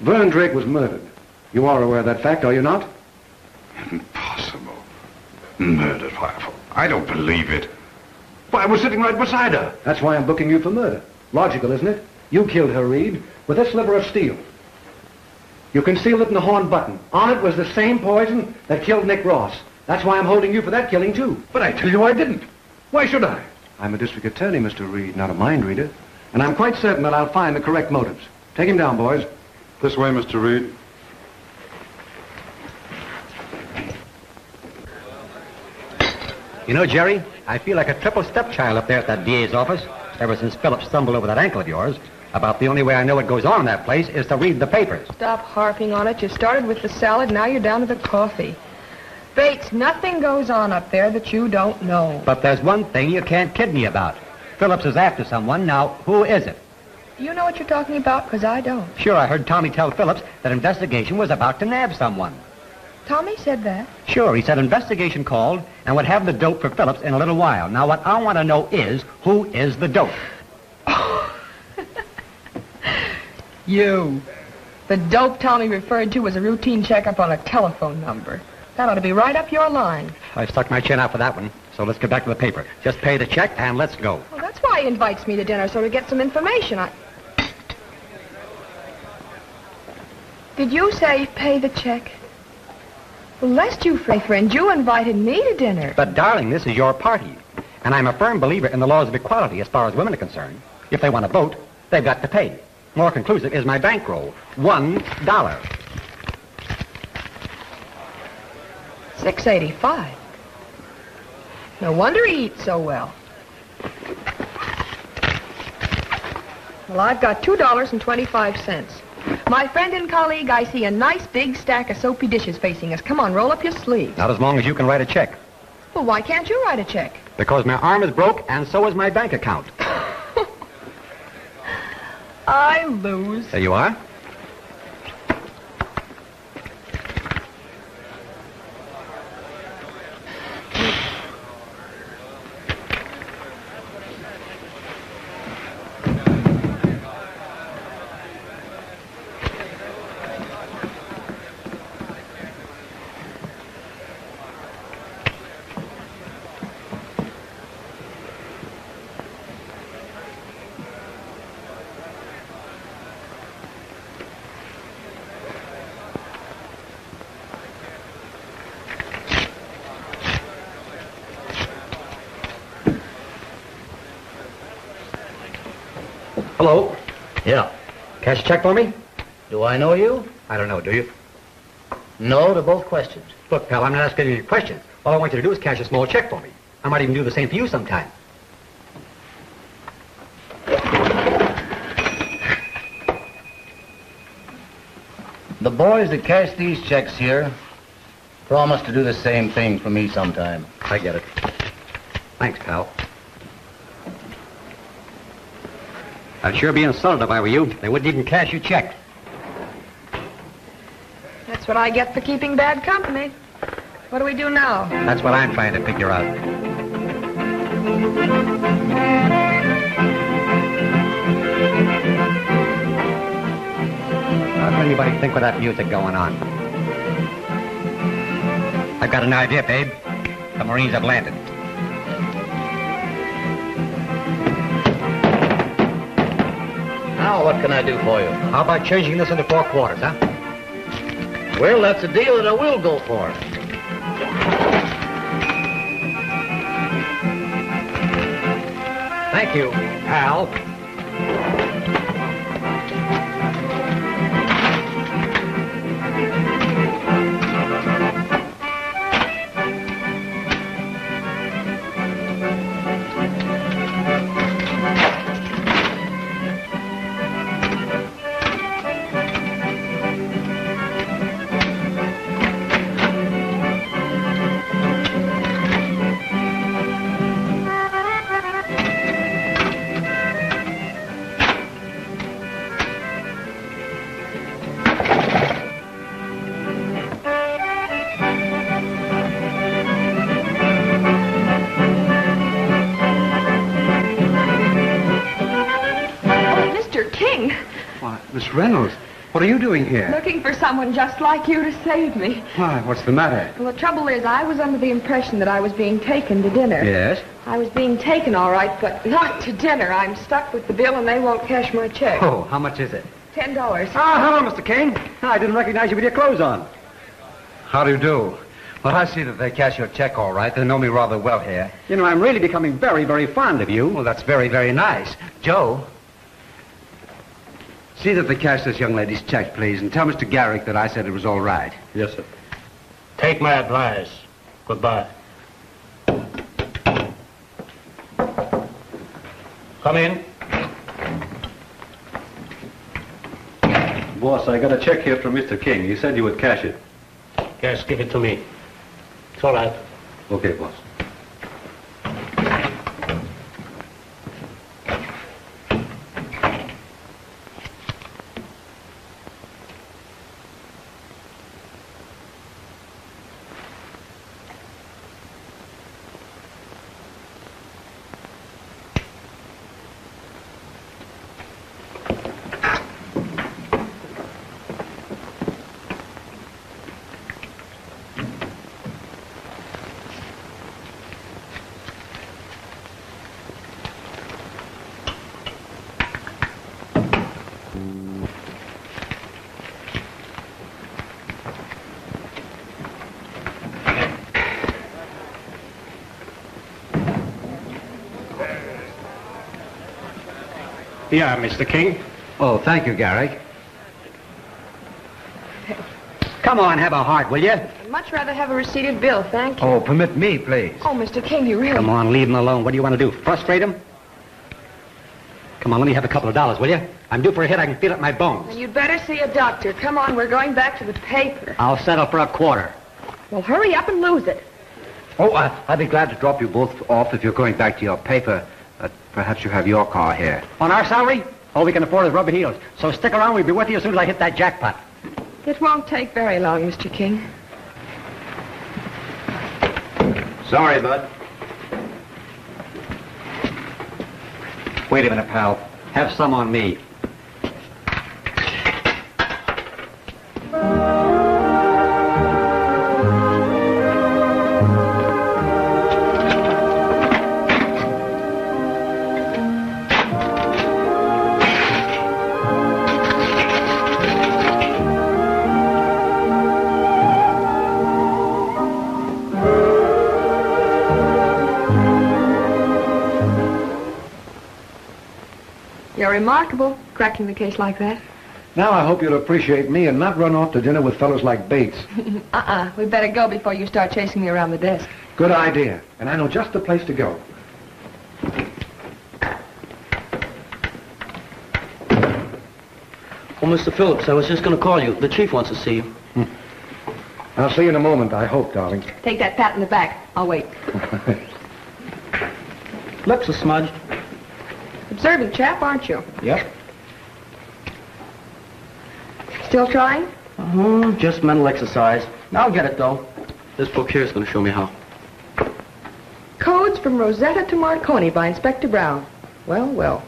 Vern Drake was murdered. You are aware of that fact, are you not? Impossible. Murdered? Why, I don't believe it. Why, I was sitting right beside her. That's why I'm booking you for murder. Logical, isn't it? You killed her, Reed, with this sliver of steel. You concealed it in the horn button. On it was the same poison that killed Nick Ross. That's why I'm holding you for that killing, too. But I tell you I didn't. Why should I? I'm a district attorney, Mister Reed, not a mind reader. And I'm quite certain that I'll find the correct motives. Take him down, boys. This way, Mister Reed. You know, Jerry, I feel like a triple stepchild up there at that D A's office. Ever since Phillips stumbled over that ankle of yours, about the only way I know what goes on in that place is to read the papers. Stop harping on it. You started with the salad, now you're down to the coffee. Bates, nothing goes on up there that you don't know. But there's one thing you can't kid me about. Phillips is after someone. Now, who is it? You know what you're talking about, because I don't. Sure, I heard Tommy tell Phillips that investigation was about to nab someone. Tommy said that? Sure, he said investigation called and would have the dope for Phillips in a little while. Now, what I want to know is, who is the dope? Oh. You. The dope Tommy referred to was a routine checkup on a telephone number. That ought to be right up your line. I stuck my chin out for that one, so let's get back to the paper. Just pay the check and let's go. Well, that's why he invites me to dinner, so to get some information. I... Did you say pay the check? Well, lest you, my friend, you invited me to dinner. But, darling, this is your party. And I'm a firm believer in the laws of equality as far as women are concerned. If they want to vote, they've got to pay. More conclusive is my bankroll. One dollar. Six eighty-five. No wonder he eats so well. Well, I've got two dollars and twenty-five cents. My friend and colleague, I see a nice big stack of soapy dishes facing us. Come on, roll up your sleeves. Not as long as you can write a check. Well, why can't you write a check? Because my arm is broke, and so is my bank account. I lose. There you are. Hello? Yeah. Cash check for me? Do I know you? I don't know, do you? No to both questions. Look, pal, I'm not asking you any questions. All I want you to do is cash a small check for me. I might even do the same for you sometime. The boys that cash these checks here promise to do the same thing for me sometime. I get it. Thanks, pal. I'd sure be insulted if I were you. They wouldn't even cash your check. That's what I get for keeping bad company. What do we do now? That's what I'm trying to figure out. How does anybody think with that music going on? I've got an idea, babe. The Marines have landed. Now, what can I do for you? How about changing this into four quarters, huh? Well, that's a deal that I will go for. Thank you, pal. Miss Reynolds, what are you doing here? Looking for someone just like you to save me. Why, what's the matter? Well, the trouble is I was under the impression that I was being taken to dinner. Yes? I was being taken, all right, but not to dinner. I'm stuck with the bill and they won't cash my check. Oh, how much is it? Ten dollars. Ah, hello, Mister King. I didn't recognize you with your clothes on. How do you do? Well, I see that they cash your check all right. They know me rather well here. You know, I'm really becoming very, very fond of you. Well, that's very, very nice. Joe, see that they cash this young lady's check, please, and tell Mister Garrick that I said it was all right. Yes, sir. Take my advice. Goodbye. Come in. Boss, I got a check here from Mister King. He said you would cash it. Yes, give it to me. It's all right. Okay, boss. Yeah, Mister King. Oh, thank you, Garrick. Come on, have a heart, will you? I'd much rather have a receipted bill, thank you. Oh, permit me, please. Oh, Mister King, you really... Come on, leave him alone. What do you want to do, frustrate him? Come on, let me have a couple of dollars, will you? I'm due for a hit. I can feel it in my bones. Well, you'd better see a doctor. Come on, we're going back to the paper. I'll settle for a quarter. Well, hurry up and lose it. Oh, uh, I'd be glad to drop you both off if you're going back to your paper. But perhaps you have your car here. On our salary? All we can afford is rubber heels. So stick around. We'll be with you as soon as I hit that jackpot. It won't take very long, Mister King. Sorry, bud. Wait a minute, pal. Have some on me. Remarkable, cracking the case like that. Now I hope you'll appreciate me and not run off to dinner with fellows like Bates. Uh-uh. We'd better go before you start chasing me around the desk. Good idea. And I know just the place to go. Oh, Mister Phillips, I was just going to call you. The chief wants to see you. Hmm. I'll see you in a moment, I hope, darling. Take that pat in the back. I'll wait. Lips are smudged. Observant chap, aren't you? Yep. Still trying? Uh-huh, just mental exercise. I'll get it, though. This book here is going to show me how. Codes from Rosetta to Marconi by Inspector Brown. Well, well.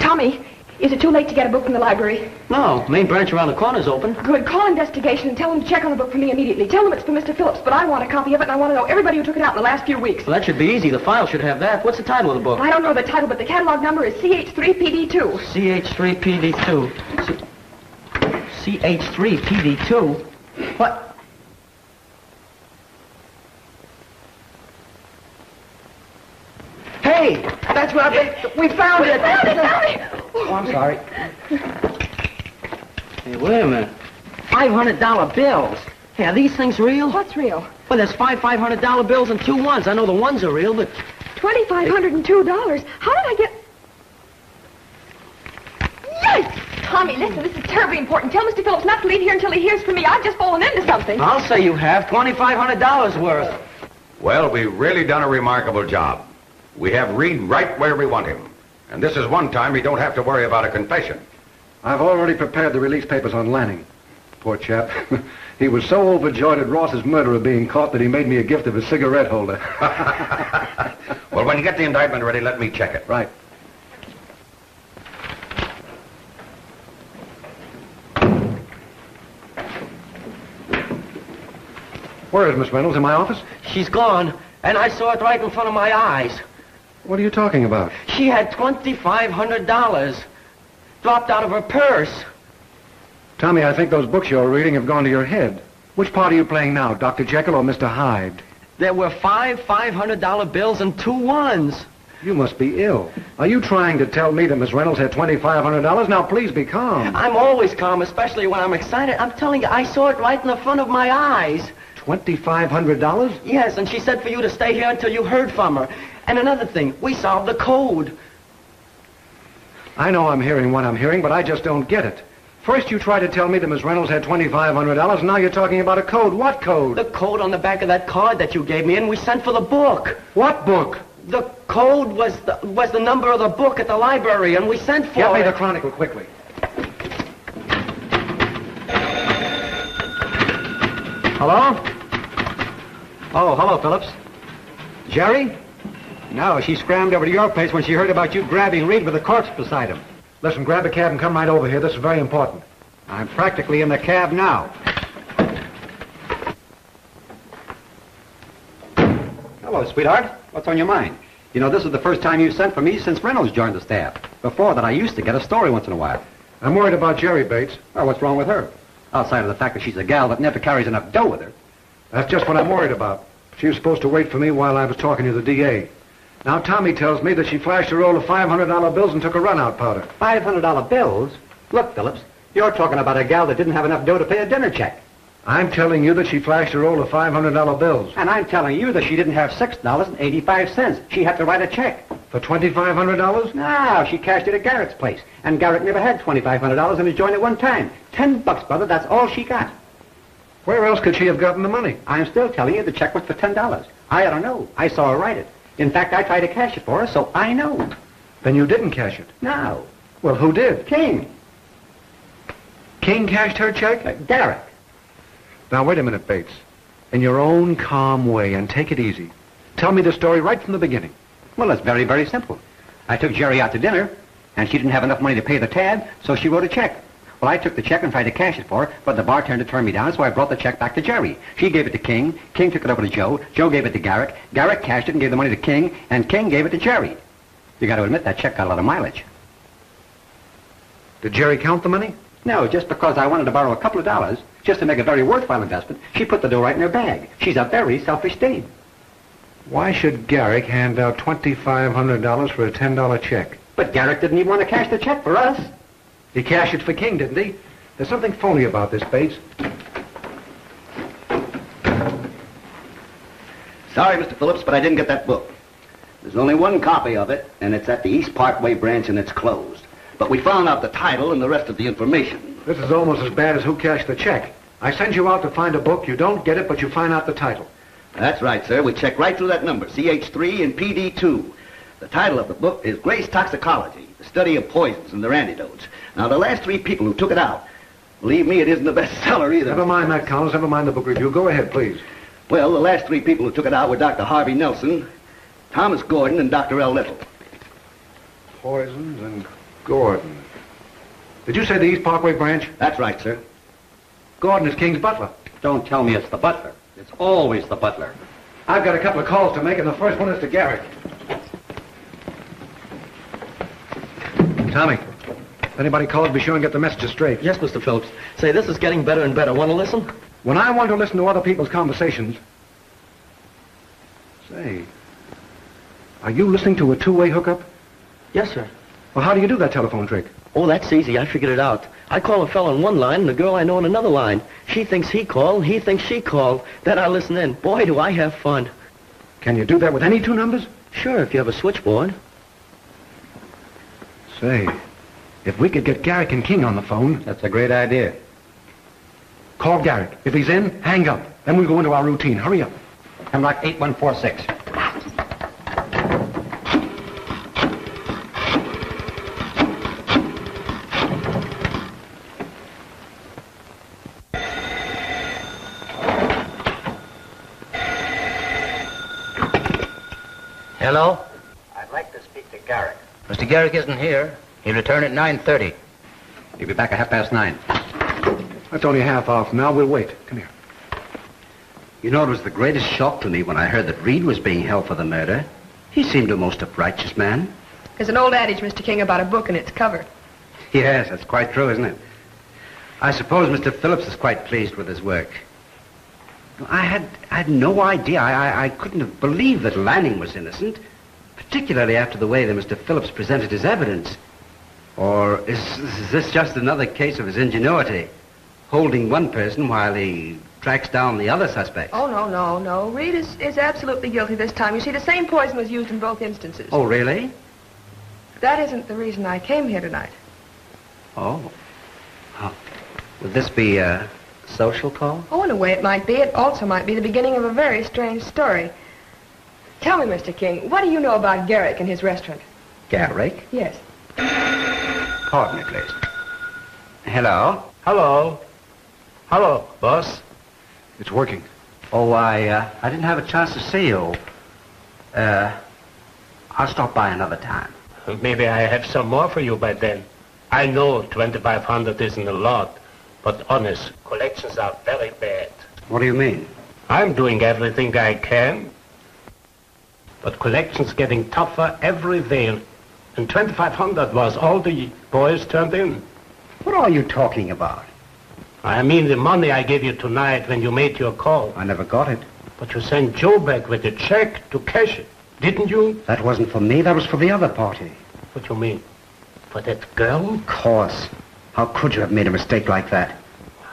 Tommy. Is it too late to get a book from the library? No. Main branch around the corner's open. Good. Call investigation and tell them to check on the book for me immediately. Tell them it's for Mister Phillips, but I want a copy of it and I want to know everybody who took it out in the last few weeks. Well, that should be easy. The file should have that. What's the title of the book? I don't know the title, but the catalog number is C H three P D two. C H three P D two. C H three P D two? What? Hey, that's what I've been... We found it. We found it, Tommy. Oh, I'm sorry. Hey, wait a minute. five hundred dollar bills. Hey, are these things real? What's real? Well, there's five five hundred dollar bills and two ones. I know the ones are real, but... two thousand five hundred two dollars? How did I get... Yes! Tommy, listen, this is terribly important. Tell Mister Phillips not to leave here until he hears from me. I've just fallen into something. I'll say you have. two thousand five hundred dollars worth. Well, we've really done a remarkable job. We have Reed right where we want him. And this is one time we don't have to worry about a confession. I've already prepared the release papers on Lanning. Poor chap. He was so overjoyed at Ross's murderer being caught that he made me a gift of a cigarette holder. Well, when you get the indictment ready, let me check it. Right. Where is Miss Reynolds? In my office? She's gone, and I saw it right in front of my eyes. What are you talking about? She had twenty-five hundred dollars dropped out of her purse. Tommy, I think those books you're reading have gone to your head. Which part are you playing now, Doctor Jekyll or Mister Hyde? There were five five hundred dollar bills and two ones. You must be ill. Are you trying to tell me that Miss Reynolds had twenty-five hundred dollars? Now, please be calm. I'm always calm, especially when I'm excited. I'm telling you, I saw it right in the front of my eyes. twenty-five hundred dollars? Yes, and she said for you to stay here until you heard from her. And another thing, we solved the code. I know I'm hearing what I'm hearing, but I just don't get it. First you try to tell me that Miss Reynolds had twenty-five hundred dollars, and now you're talking about a code. What code? The code on the back of that card that you gave me, and we sent for the book. What book? The code was the, was the number of the book at the library, and we sent for it. Get me the Chronicle, quickly. Hello? Oh, hello, Phillips. Jerry? No, she scrambled over to your place when she heard about you grabbing Reed with a corpse beside him. Listen, grab a cab and come right over here. This is very important. I'm practically in the cab now. Hello, sweetheart. What's on your mind? You know, this is the first time you've sent for me since Reynolds joined the staff. Before that, I used to get a story once in a while. I'm worried about Jerry Bates. Oh, what's wrong with her? Outside of the fact that she's a gal that never carries enough dough with her. That's just what I'm worried about. She was supposed to wait for me while I was talking to the D A. Now, Tommy tells me that she flashed a roll of five hundred dollar bills and took a run-out powder. five hundred dollar bills? Look, Phillips, you're talking about a gal that didn't have enough dough to pay a dinner check. I'm telling you that she flashed a roll of five hundred dollar bills. And I'm telling you that she didn't have six dollars and eighty-five cents. She had to write a check. For twenty-five hundred dollars? No, she cashed it at Garrett's place. And Garrett never had twenty-five hundred dollars in his joint at one time. Ten bucks, brother, that's all she got. Where else could she have gotten the money? I'm still telling you the check was for ten dollars. I don't know. I saw her write it. In fact, I tried to cash it for her, so I know. Then you didn't cash it? No. Well, who did? King. King cashed her check? Uh, Garrick. Now, wait a minute, Bates. In your own calm way, and take it easy. Tell me the story right from the beginning. Well, it's very, very simple. I took Jerry out to dinner, and she didn't have enough money to pay the tab, so she wrote a check. Well, I took the check and tried to cash it for her, but the bartender turned me down, so I brought the check back to Jerry. She gave it to King. King took it over to Joe. Joe gave it to Garrick. Garrick cashed it and gave the money to King, and King gave it to Jerry. You got to admit, that check got a lot of mileage. Did Jerry count the money? No, just because I wanted to borrow a couple of dollars, just to make a very worthwhile investment, she put the dough right in her bag. She's a very selfish dame. Why should Garrick hand out twenty-five hundred dollars for a ten dollar check? But Garrick didn't even want to cash the check for us. He cashed it for King, didn't he? There's something phony about this, Bates. Sorry, Mister Phillips, but I didn't get that book. There's only one copy of it, and it's at the East Parkway branch, and it's closed. But we found out the title and the rest of the information. This is almost as bad as who cashed the check. I send you out to find a book. You don't get it, but you find out the title. That's right, sir. We checked right through that number, C H three and P D two. The title of the book is Grace Toxicology, the Study of Poisons and Their Antidotes. Now, the last three people who took it out, believe me, it isn't the bestseller either. Never mind that, Collins. Never mind the book review. Go ahead, please. Well, the last three people who took it out were Doctor Harvey Nelson, Thomas Gordon, and Doctor L. Little. Poisons and Gordon. Did you say the East Parkway branch? That's right, sir. Gordon is King's butler. Don't tell me it's the butler. It's always the butler. I've got a couple of calls to make, and the first one is to Garrick. Tommy. If anybody calls, be sure and get the messages straight. Yes, Mister Phillips. Say, this is getting better and better. Want to listen? When I want to listen to other people's conversations... Say, are you listening to a two-way hookup? Yes, sir. Well, how do you do that telephone trick? Oh, that's easy. I figured it out. I call a fellow on one line and a girl I know on another line. She thinks he called, he thinks she called. Then I listen in. Boy, do I have fun. Can you do that with any two numbers? Sure, if you have a switchboard. Say... if we could get Garrick and King on the phone... That's a great idea. Call Garrick. If he's in, hang up. Then we'll go into our routine. Hurry up. Hemlock eight one four six. Hello? I'd like to speak to Garrick. Mister Garrick isn't here. He'll return at nine thirty. He'll be back at half past nine. That's only half hour from now. We'll wait. Come here. You know, it was the greatest shock to me when I heard that Reed was being held for the murder. He seemed a most uprighteous man. There's an old adage, Mister King, about a book and its cover. Yes, that's quite true, isn't it? I suppose Mister Phillips is quite pleased with his work. I had, I had no idea. I, I, I couldn't have believed that Lanning was innocent, particularly after the way that Mister Phillips presented his evidence. Or is, is this just another case of his ingenuity, holding one person while he tracks down the other suspect? Oh, no, no, no. Reed is, is absolutely guilty this time. You see, the same poison was used in both instances. Oh, really? That isn't the reason I came here tonight. Oh. Oh. Would this be a social call? Oh, in a way it might be. It also might be the beginning of a very strange story. Tell me, Mister King, what do you know about Garrick and his restaurant? Garrick? Yes. Pardon me, please. Hello? Hello. Hello, boss. It's working. Oh, I, uh, I didn't have a chance to see you. Uh, I'll stop by another time. Maybe I have some more for you by then. I know twenty-five hundred isn't a lot, but honest, collections are very bad. What do you mean? I'm doing everything I can, but collections getting tougher every day. And twenty-five hundred was all the boys turned in. What are you talking about? I mean the money I gave you tonight when you made your call. I never got it. But you sent Joe back with a check to cash it, didn't you? That wasn't for me, that was for the other party. What do you mean? For that girl? Of course. How could you have made a mistake like that?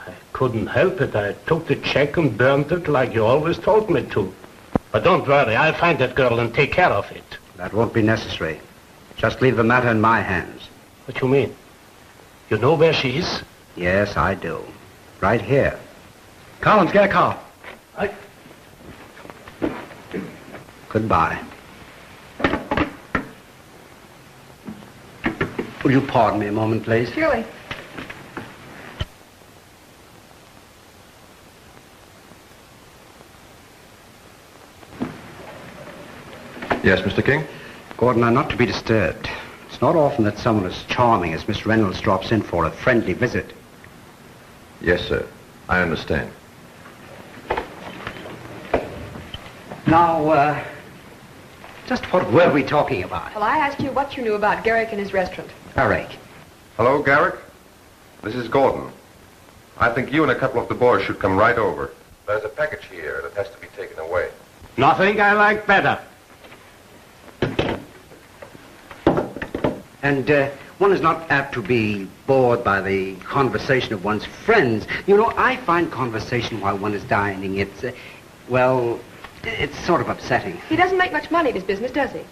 I couldn't help it. I took the check and burned it like you always told me to. But don't worry, I'll find that girl and take care of it. That won't be necessary. Just leave the matter in my hands. What do you mean? You know where she is? Yes, I do. Right here. Collins, get a car. I... Goodbye. Will you pardon me a moment, please? Surely. Yes, Mister King? Gordon, I'm not to be disturbed. It's not often that someone as charming as Miss Reynolds drops in for a friendly visit. Yes, sir. I understand. Now, uh, just what were we talking about? Well, I asked you what you knew about Garrick and his restaurant. Garrick. Hello, Garrick. This is Gordon. I think you and a couple of the boys should come right over. There's a package here, and it has to be taken away. Nothing I like better. And uh, one is not apt to be bored by the conversation of one's friends. You know, I find conversation while one is dining, it's, uh, well, it's sort of upsetting. He doesn't make much money at his business, does he?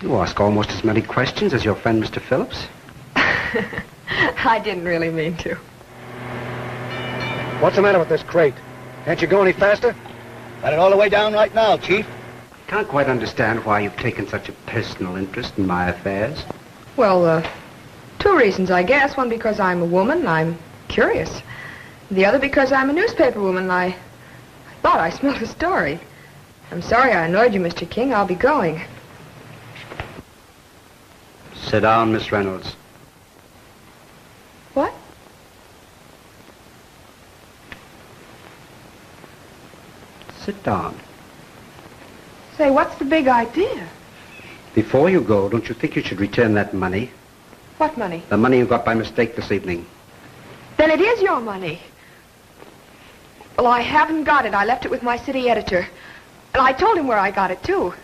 You ask almost as many questions as your friend, Mister Phillips. I didn't really mean to. What's the matter with this crate? Can't you go any faster? Got it all the way down right now, Chief. I can't quite understand why you've taken such a personal interest in my affairs. Well, uh, two reasons, I guess. One, because I'm a woman, I'm curious. The other, because I'm a newspaper woman, I, I thought I smelled a story. I'm sorry I annoyed you, Mister King. I'll be going. Sit down, Miss Reynolds. What? Sit down. Say, what's the big idea? Before you go, don't you think you should return that money? What money? The money you got by mistake this evening. Then it is your money. Well, I haven't got it. I left it with my city editor. And I told him where I got it, too.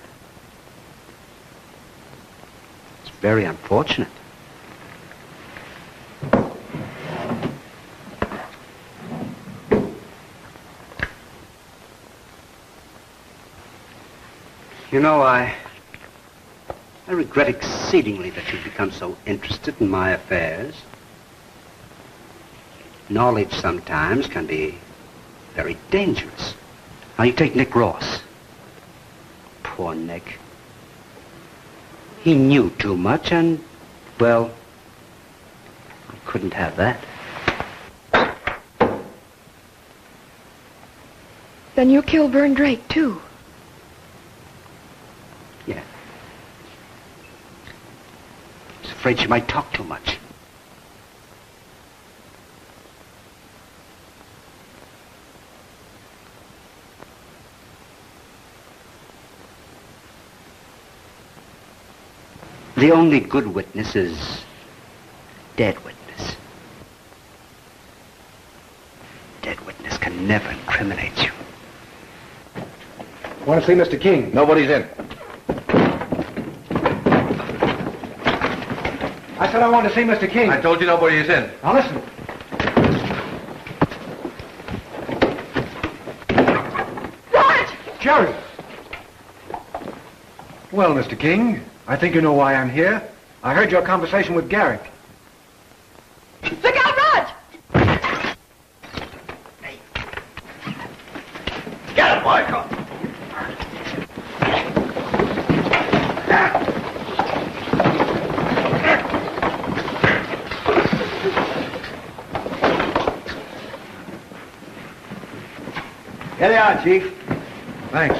It's very unfortunate. You know, I, I regret exceedingly that you've become so interested in my affairs. Knowledge sometimes can be very dangerous. Now, you take Nick Ross. Poor Nick. He knew too much and, well, I couldn't have that. Then you killed Fern Drake, too. afraid she might talk too much. The only good witness is dead witness. Dead witness can never incriminate you. Want to see Mister King? Nobody's in. I said I wanted to see Mister King. I told you nobody's in. Now listen. George! Jerry! Well, Mister King, I think you know why I'm here. I heard your conversation with Garrick. Look out, Raj! Hey. Get him, Michael! Here they are, Chief. Thanks.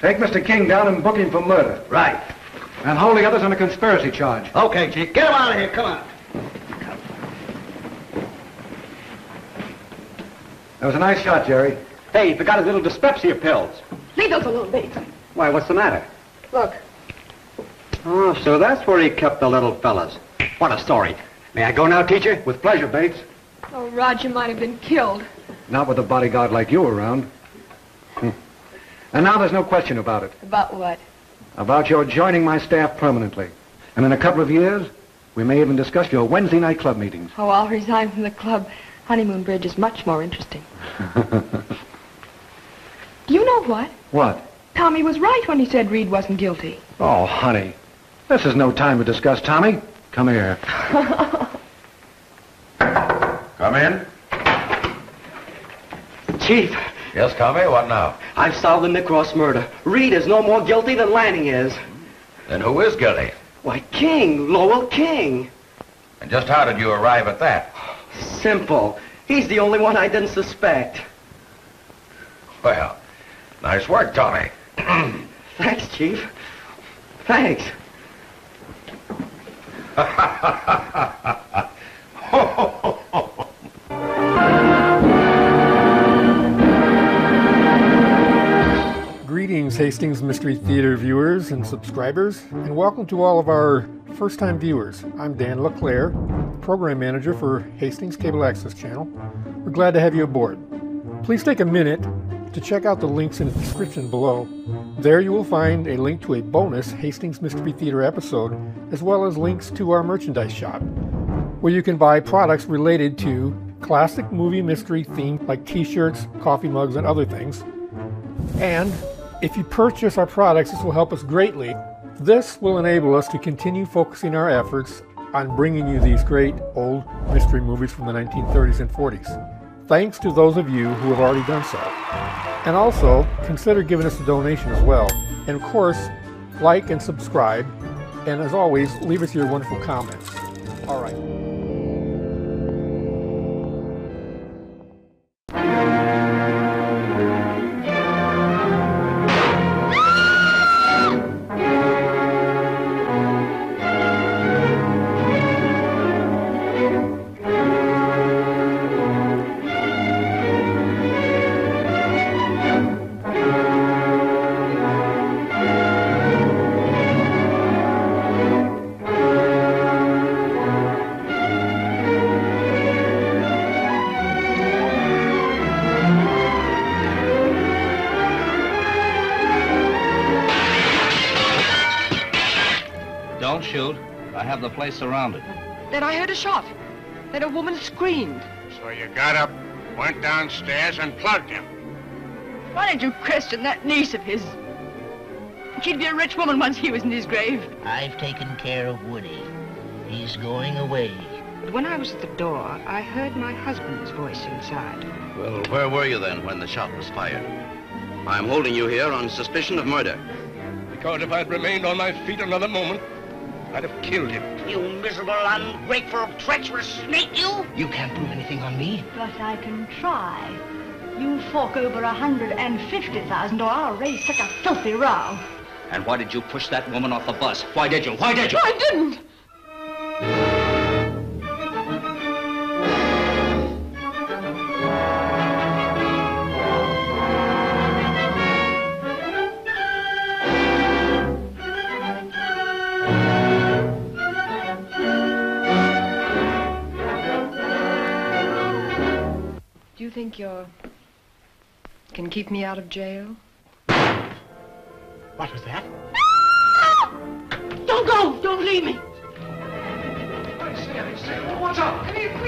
Take Mister King down and book him for murder. Right. And hold the others on a conspiracy charge. Okay, Chief. Get him out of here. Come on. That was a nice shot, Jerry. Hey, he forgot his little dyspepsia pills. Leave those alone, Bateson. Why, what's the matter? Look. Oh, so that's where he kept the little fellas. What a story. May I go now, teacher? With pleasure, Bates. Oh, Roger might have been killed. Not with a bodyguard like you around. Hm. And now there's no question about it. About what? About your joining my staff permanently. And in a couple of years, we may even discuss your Wednesday night club meetings. Oh, I'll resign from the club. Honeymoon Bridge is much more interesting. Do you know what? What? Tommy was right when he said Reed wasn't guilty. Oh, honey. This is no time to discuss, Tommy. Come here. Come in. Chief. Yes, Tommy, what now? I've solved the Nick Ross murder. Reed is no more guilty than Lanning is. Then who is guilty? Why, King, Lowell King. And just how did you arrive at that? Simple. He's the only one I didn't suspect. Well, nice work, Tommy. Thanks, Chief. Thanks. Greetings, Hastings Mystery Theater viewers and subscribers, and welcome to all of our first-time viewers. I'm Dan LeClaire, Program Manager for Hastings Cable Access Channel. We're glad to have you aboard. Please take a minute to check out the links in the description below. There you will find a link to a bonus Hastings Mystery Theater episode, as well as links to our merchandise shop, where you can buy products related to classic movie mystery themed, like t-shirts, coffee mugs, and other things. And if you purchase our products, this will help us greatly. This will enable us to continue focusing our efforts on bringing you these great old mystery movies from the nineteen thirties and forties. Thanks to those of you who have already done so. And also, consider giving us a donation as well. And of course, like and subscribe. And as always, leave us your wonderful comments. All right. The place surrounded. Then I heard a shot. Then a woman screamed. So you got up, went downstairs, and plugged him. Why don't you question that niece of his? She'd be a rich woman once he was in his grave. I've taken care of Woody. He's going away. But when I was at the door, I heard my husband's voice inside. Well, where were you then when the shot was fired? I'm holding you here on suspicion of murder. Because if I'd remained on my feet another moment, I'd have killed him. You miserable, ungrateful, treacherous snake, you! You can't prove anything on me. But I can try. You fork over a hundred and fifty thousand, or I'll raise such a filthy row. And why did you push that woman off the bus? Why did you? Why did you? I didn't! Do you think you can keep me out of jail? What was that? No! Don't go! Don't leave me! What's up?